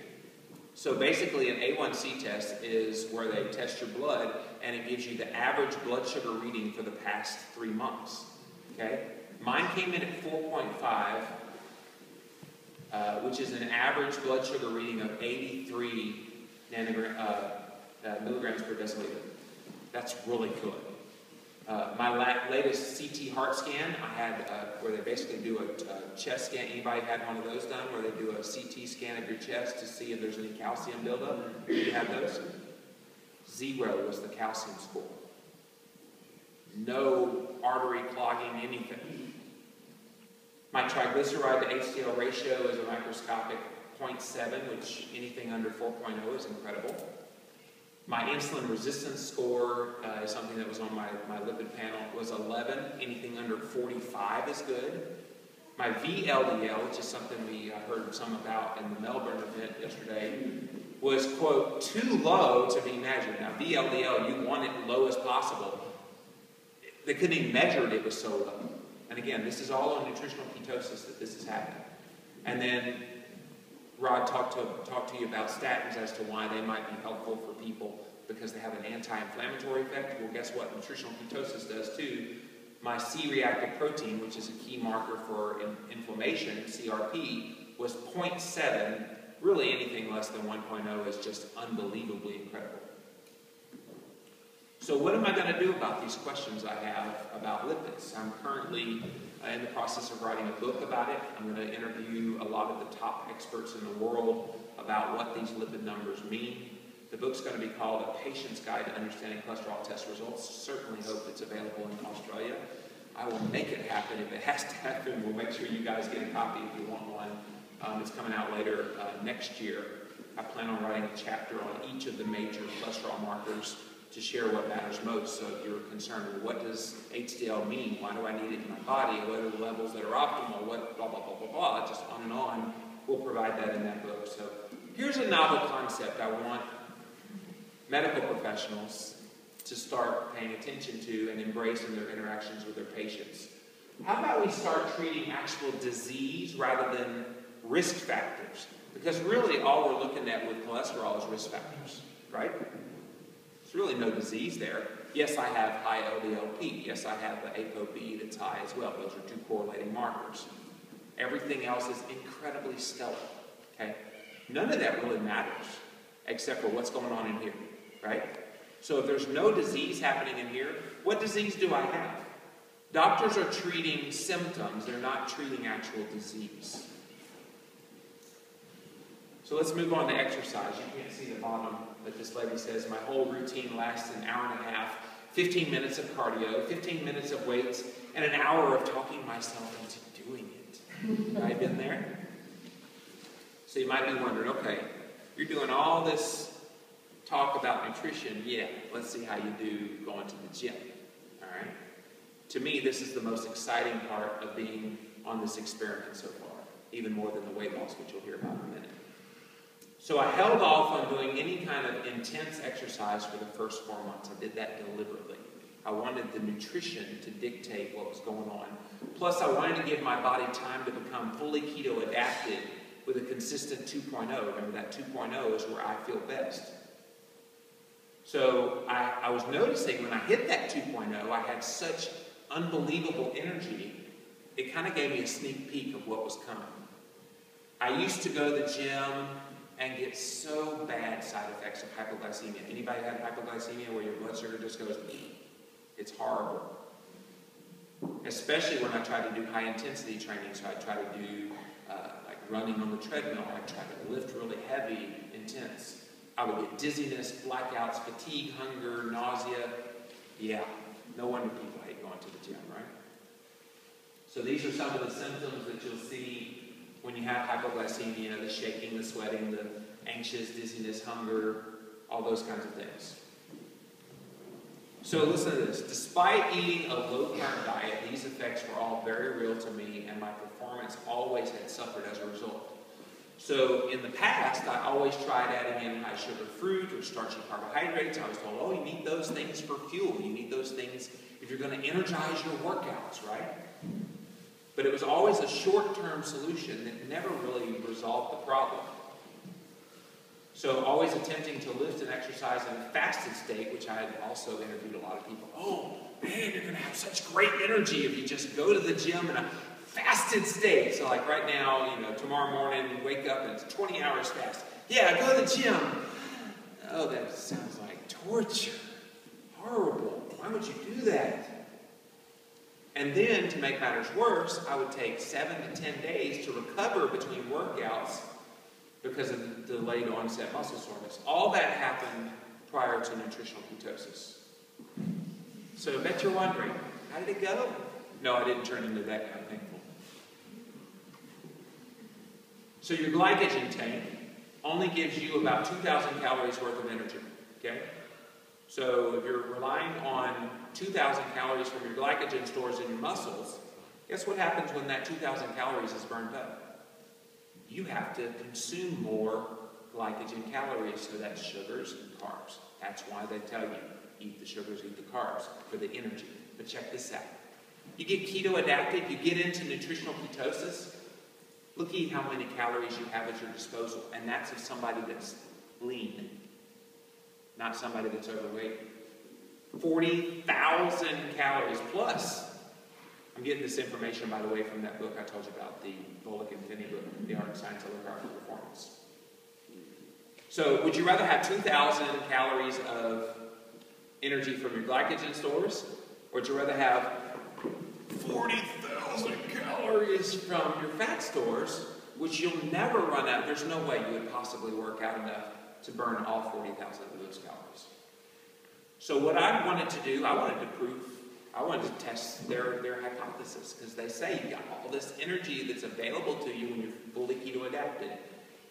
So basically, an A1C test is where they test your blood, and it gives you the average blood sugar reading for the past 3 months. Okay? Mine came in at 4.5, which is an average blood sugar reading of 83 milligrams per deciliter. That's really good. My latest CT heart scan, I had where they basically do a chest scan. Anybody had one of those done where they do a CT scan of your chest to see if there's any calcium buildup? Do you have those? 0 was the calcium score. No artery clogging, anything. My triglyceride to HDL ratio is a microscopic 0.7, which anything under 4.0 is incredible. My insulin resistance score is something that was on my lipid panel, was 11. Anything under 45 is good. My VLDL, which is something we heard some about in the Melbourne event yesterday, was, quote, too low to be measured. Now, VLDL, you want it low as possible. They couldn't even measure it, it was so low. And again, this is all on nutritional ketosis that this is happening. And then Rod talked to you about statins as to why they might be helpful for people. because they have an anti-inflammatory effect. Well, guess what? Nutritional ketosis does too. My C-reactive protein, which is a key marker for inflammation, CRP, was 0.7. Really anything less than 1.0 is just unbelievably incredible. So what am I going to do about these questions I have about lipids? I'm currently in the process of writing a book about it. I'm going to interview a lot of the top experts in the world about what these lipid numbers mean. The book's going to be called A Patient's Guide to Understanding Cholesterol Test Results. Certainly hope it's available in Australia. I will make it happen if it has to happen. We'll make sure you guys get a copy if you want one. It's coming out later next year. I plan on writing a chapter on each of the major cholesterol markers to share what matters most. So if you're concerned with what does HDL mean, why do I need it in my body, what are the levels that are optimal, what blah, blah, blah, blah, blah, just on and on. We'll provide that in that book. So here's a novel concept I want medical professionals to start paying attention to and embrace in their interactions with their patients. How about we start treating actual disease rather than risk factors? Because really all we're looking at with cholesterol is risk factors, right? There's really no disease there. Yes, I have high LDL-P. Yes, I have the ApoB that's high as well. Those are two correlating markers. Everything else is incredibly stellar, okay? None of that really matters except for what's going on in here, right? So if there's no disease happening in here, what disease do I have? Doctors are treating symptoms. They're not treating actual disease. So let's move on to exercise. You can't see the bottom, but this lady says, my whole routine lasts an hour and a half, 15 minutes of cardio, 15 minutes of weights, and an hour of talking myself into doing it. Have I been there? So you might be wondering, okay, you're doing all this talk about nutrition, yeah, let's see how you do going to the gym, all right? To me, this is the most exciting part of being on this experiment so far, even more than the weight loss, which you'll hear about in a minute. So I held off on doing any kind of intense exercise for the first 4 months. I did that deliberately. I wanted the nutrition to dictate what was going on. Plus, I wanted to give my body time to become fully keto adapted with a consistent 2.0. Remember, that 2.0 is where I feel best. So I was noticing when I hit that 2.0, I had such unbelievable energy. It kind of gave me a sneak peek of what was coming. I used to go to the gym and get so bad side effects of hypoglycemia. Anybody had hypoglycemia where your blood sugar just goes, it's horrible. Especially when I try to do high intensity training, so I try to do like running on the treadmill, I try to lift really heavy, intense. I would get dizziness, blackouts, fatigue, hunger, nausea. Yeah, no wonder people hate going to the gym, right? So these are some of the symptoms that you'll see when you have hypoglycemia, you know, the shaking, the sweating, the anxious, dizziness, hunger, all those kinds of things. So listen to this. Despite eating a low-carb diet, these effects were all very real to me, and my performance always had suffered as a result. So in the past, I always tried adding in high-sugar fruit or starchy carbohydrates. I was told, oh, you need those things for fuel. You need those things if you're going to energize your workouts, right? But it was always a short-term solution that never really resolved the problem. So always attempting to lift and exercise in a fasted state, which I had also interviewed a lot of people. Oh, man, you're going to have such great energy if you just go to the gym in a fasted state. So like right now, you know, tomorrow morning, wake up and it's 20 hours fast. Yeah, go to the gym. Oh, that sounds like torture. Horrible. Why would you do that? And then, to make matters worse, I would take 7 to 10 days to recover between workouts because of the delayed onset muscle soreness. All that happened prior to nutritional ketosis. So I bet you're wondering, how did it go? No, I didn't turn into that guy, thankful. So your glycogen tank only gives you about 2,000 calories worth of energy, okay? So if you're relying on 2,000 calories from your glycogen stores in your muscles, guess what happens when that 2,000 calories is burned up? You have to consume more glycogen calories, so that's sugars and carbs. That's why they tell you, eat the sugars, eat the carbs, for the energy. But check this out. You get keto adapted, you get into nutritional ketosis, look at how many calories you have at your disposal, and that's of somebody that's lean. not somebody that's overweight. 40,000 calories plus. I'm getting this information, by the way, from that book I told you about, the Volek and Phinney book, The Art and Science of Low Carb Performance. So would you rather have 2,000 calories of energy from your glycogen stores, or would you rather have 40,000 calories from your fat stores, which you'll never run out? There's no way you would possibly work out enough to burn all 40,000 of those calories. So what I wanted to do, I wanted to test their hypothesis, because they say you got all this energy that's available to you when you're fully keto adapted.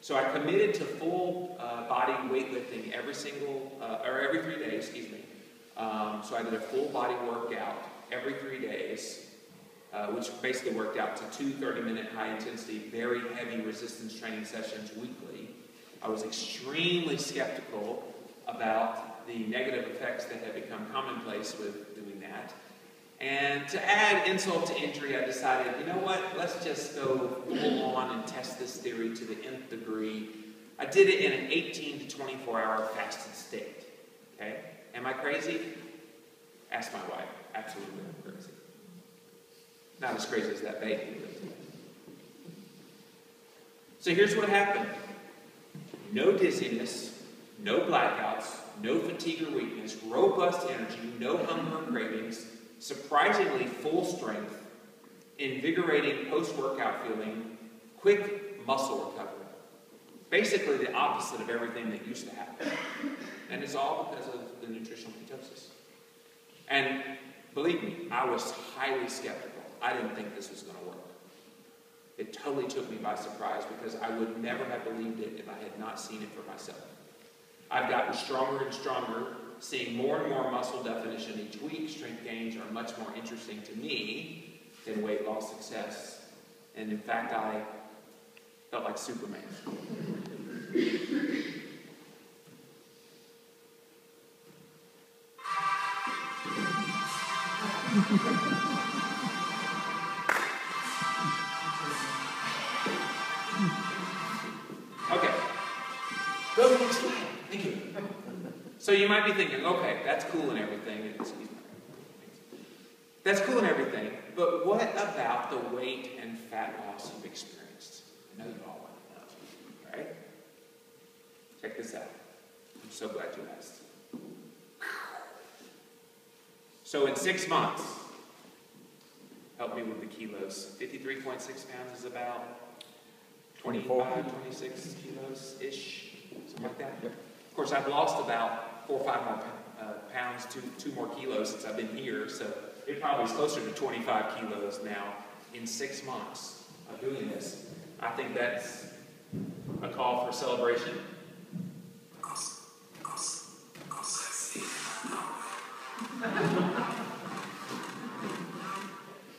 So I committed to full body weightlifting every 3 days, excuse me. So I did a full body workout every 3 days, which basically worked out to 2 30-minute high intensity, very heavy resistance training sessions weekly. I was extremely skeptical about the negative effects that had become commonplace with doing that. And to add insult to injury, I decided, you know what, let's just go full on and test this theory to the nth degree. I did it in an 18 to 24-hour fasted state. Okay? Am I crazy? Ask my wife. Absolutely not crazy. Not as crazy as that baby. So here's what happened. No dizziness, no blackouts, no fatigue or weakness, robust energy, no hunger or cravings, surprisingly full strength, invigorating post-workout feeling, quick muscle recovery. Basically the opposite of everything that used to happen. And it's all because of the nutritional ketosis. And believe me, I was highly skeptical. I didn't think this was going to work. It totally took me by surprise, because I would never have believed it if I had not seen it for myself. I've gotten stronger and stronger, seeing more and more muscle definition each week. Strength gains are much more interesting to me than weight loss success. And in fact, I felt like Superman. Okay. Go to the next slide. Thank you. So you might be thinking, okay, that's cool and everything. That's cool and everything, but what about the weight and fat loss you've experienced? I know you all want to know, right? Check this out. I'm so glad you asked. So in 6 months, help me with the kilos. 53.6 pounds is about 25, 26 kilos-ish, something like that. Of course, I've lost about 4 or 5 more pounds, two more kilos since I've been here, so it probably is closer to 25 kilos now in 6 months of doing this. I think that's a call for celebration.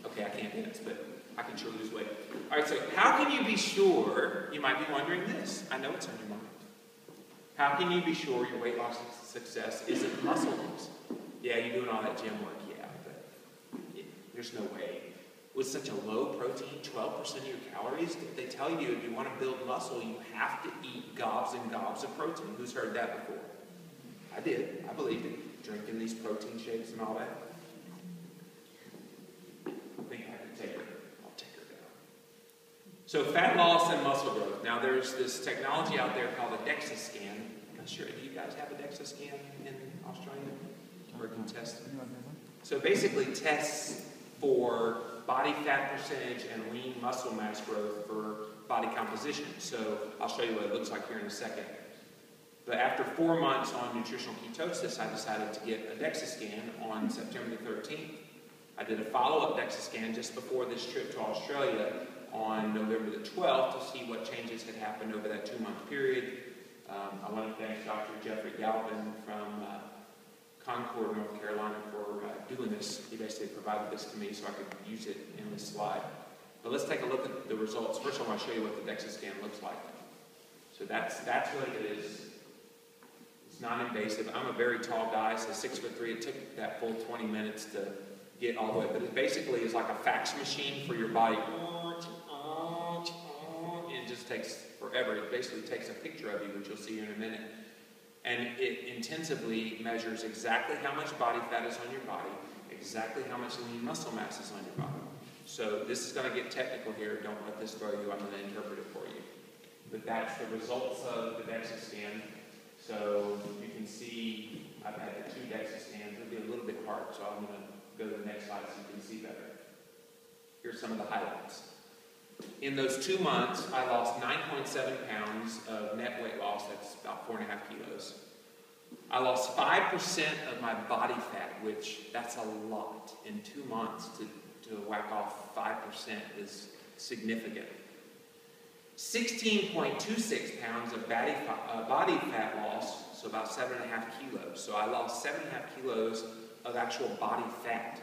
Okay, I can't dance, but I can sure lose weight. All right, so how can you be sure? You might be wondering this. I know it's on your mind. How can you be sure your weight loss success isn't muscle loss? Yeah, you're doing all that gym work, yeah, but there's no way. With such a low protein, 12% of your calories, they tell you if you want to build muscle, you have to eat gobs and gobs of protein. Who's heard that before? I did. I believed it. Drinking these protein shakes and all that. I think I can take her. I'll take her down. So fat loss and muscle growth. Now there's this technology out there called a DEXA scan. I'm not sure. Do you guys have a DEXA scan in Australia? Or can test? So basically tests for body fat percentage and lean muscle mass growth for body composition. So I'll show you what it looks like here in a second. But after 4 months on nutritional ketosis, I decided to get a DEXA scan on September the 13th. I did a follow-up DEXA scan just before this trip to Australia on November the 12th to see what changes had happened over that 2-month period. I want to thank Dr. Jeffrey Galpin from Concord, North Carolina for doing this. He basically provided this to me so I could use it in this slide. But let's take a look at the results. First, I want to show you what the DEXA scan looks like. So that's what it is. It's non-invasive. I'm a very tall guy, so 6'3". It took that full 20 minutes to get all the way. But it basically is like a fax machine for your body. It just takes forever. It basically takes a picture of you, which you'll see in a minute. and it intensively measures exactly how much body fat is on your body, exactly how much lean muscle mass is on your body. So this is going to get technical here. Don't let this throw you. I'm going to interpret it for you. But that's the results of the DEXA scan. So you can see I've had the 2 DEXA scans. It'll be a little bit hard, so I'm going to go to the next slide so you can see better. Here's some of the highlights. In those 2 months, I lost 9.7 pounds of net weight loss. That's about 4.5 kilos. I lost 5% of my body fat, which that's a lot. In 2 months to whack off 5% is significant. 16.26 pounds of body fat loss, so about 7.5 kilos. So I lost 7.5 kilos of actual body fat.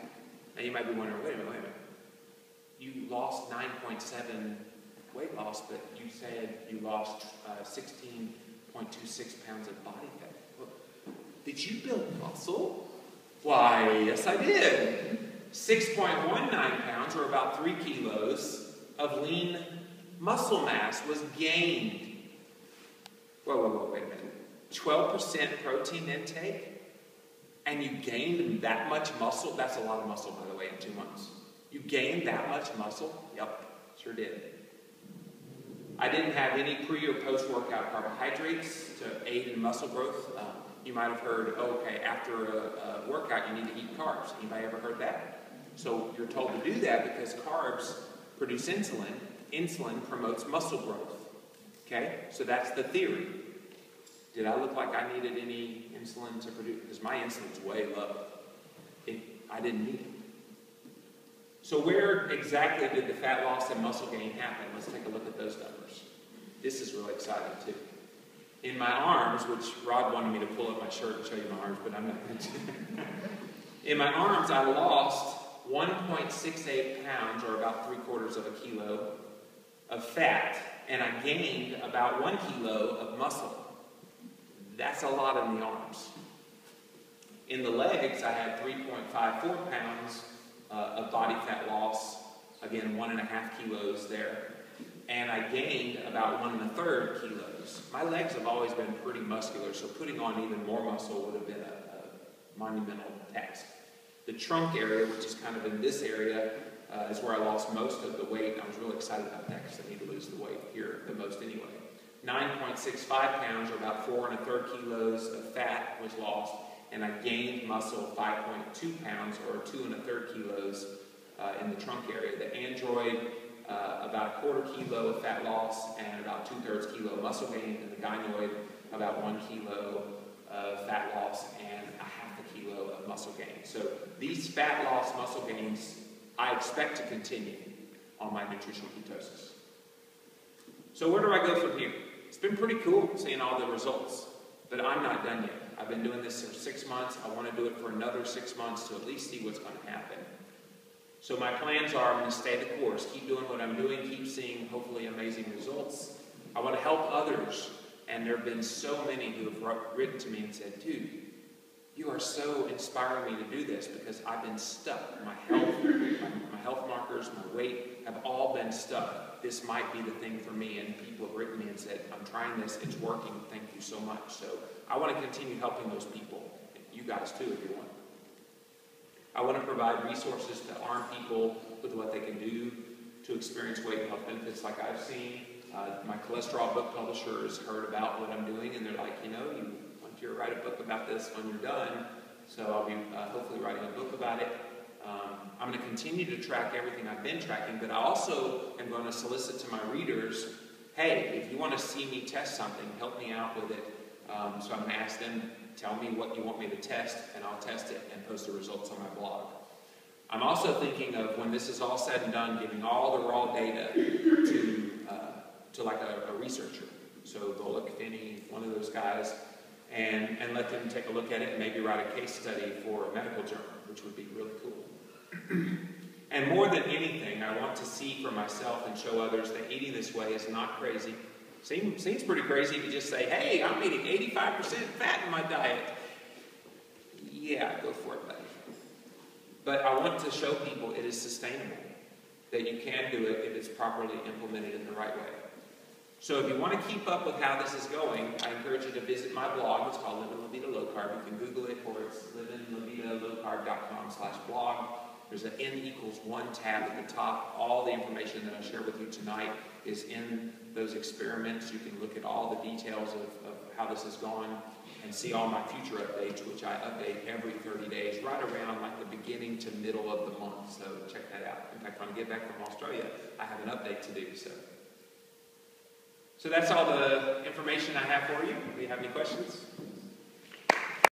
Now you might be wondering, wait a minute. You lost 9.7 weight loss, but you said you lost 16.26 pounds of body fat. Well, did you build muscle? Why, yes I did. 6.19 pounds, or about 3 kilos, of lean muscle mass was gained. Whoa, wait a minute. 12% protein intake, and you gained that much muscle? That's a lot of muscle, by the way, in 2 months. You gained that much muscle? Yep, sure did. I didn't have any pre or post-workout carbohydrates to aid in muscle growth. You might have heard, oh, okay, after a workout you need to eat carbs. Anybody ever heard that? So you're told to do that because carbs produce insulin. Insulin promotes muscle growth. Okay, so that's the theory. Did I look like I needed any insulin to produce? Because my insulin's way low. I didn't need it. So where exactly did the fat loss and muscle gain happen? Let's take a look at those numbers. This is really exciting too. In my arms, which Rod wanted me to pull up my shirt and show you my arms, but I'm not going to. In my arms, I lost 1.68 pounds, or about 3/4 of a kilo, of fat, and I gained about 1 kilo of muscle. That's a lot in the arms. In the legs, I had 3.54 pounds of body fat loss, again 1.5 kilos there, and I gained about 1 1/3 kilos. My legs have always been pretty muscular, so putting on even more muscle would have been a monumental task. The trunk area, which is kind of in this area, is where I lost most of the weight. I was really excited about that because I need to lose the weight here the most anyway. 9.65 pounds, or about 4 1/3 kilos of fat was lost, and I gained muscle 5.2 pounds, or 2 1/3 kilos in the trunk area. The android, about 1/4 kilo of fat loss, and about 2/3 kilo muscle gain, and the gynoid, about 1 kilo of fat loss, and a 1/2 kilo of muscle gain. So these fat loss muscle gains, I expect to continue on my nutritional ketosis. So where do I go from here? It's been pretty cool seeing all the results, but I'm not done yet. I've been doing this for 6 months. I want to do it for another 6 months to at least see what's going to happen. So my plans are I'm going to stay the course, keep doing what I'm doing, keep seeing hopefully amazing results. I want to help others, and there have been so many who have written to me and said, dude, you are so inspiring me to do this because I've been stuck. My health, my health markers, my weight have all been stuck. This might be the thing for me, and people have written me and said, I'm trying this, it's working, thank you so much. So I want to continue helping those people, you guys too if you want. I want to provide resources to arm people with what they can do to experience weight and health benefits like I've seen. My cholesterol book publisher has heard about what I'm doing, and they're like, you know, you want you to write a book about this when you're done, so I'll be hopefully writing a book about it. I'm going to continue to track everything I've been tracking, but I also am going to solicit to my readers, hey, if you want to see me test something, help me out with it. So I'm going to ask them, tell me what you want me to test, and I'll test it and post the results on my blog. I'm also thinking of, when this is all said and done, giving all the raw data to like a researcher. So Volek, Phinney, one of those guys, and let them take a look at it and maybe write a case study for a medical journal, which would be really cool. And more than anything, I want to see for myself and show others that eating this way is not crazy. Seems pretty crazy to just say, hey, I'm eating 85% fat in my diet. Yeah, go for it, buddy. But I want to show people it is sustainable, that you can do it if it's properly implemented in the right way. So if you want to keep up with how this is going, I encourage you to visit my blog. It's called Livin' La Vida Low Carb. You can Google it, or it's livinlavidalowcarb.com/blog. There's an N=1 tab at the top. All the information that I share with you tonight is in those experiments. You can look at all the details of how this is going and see all my future updates, which I update every 30 days, right around like the beginning to middle of the month. So check that out. In fact, when I get back from Australia, I have an update to do. So that's all the information I have for you. Do you have any questions?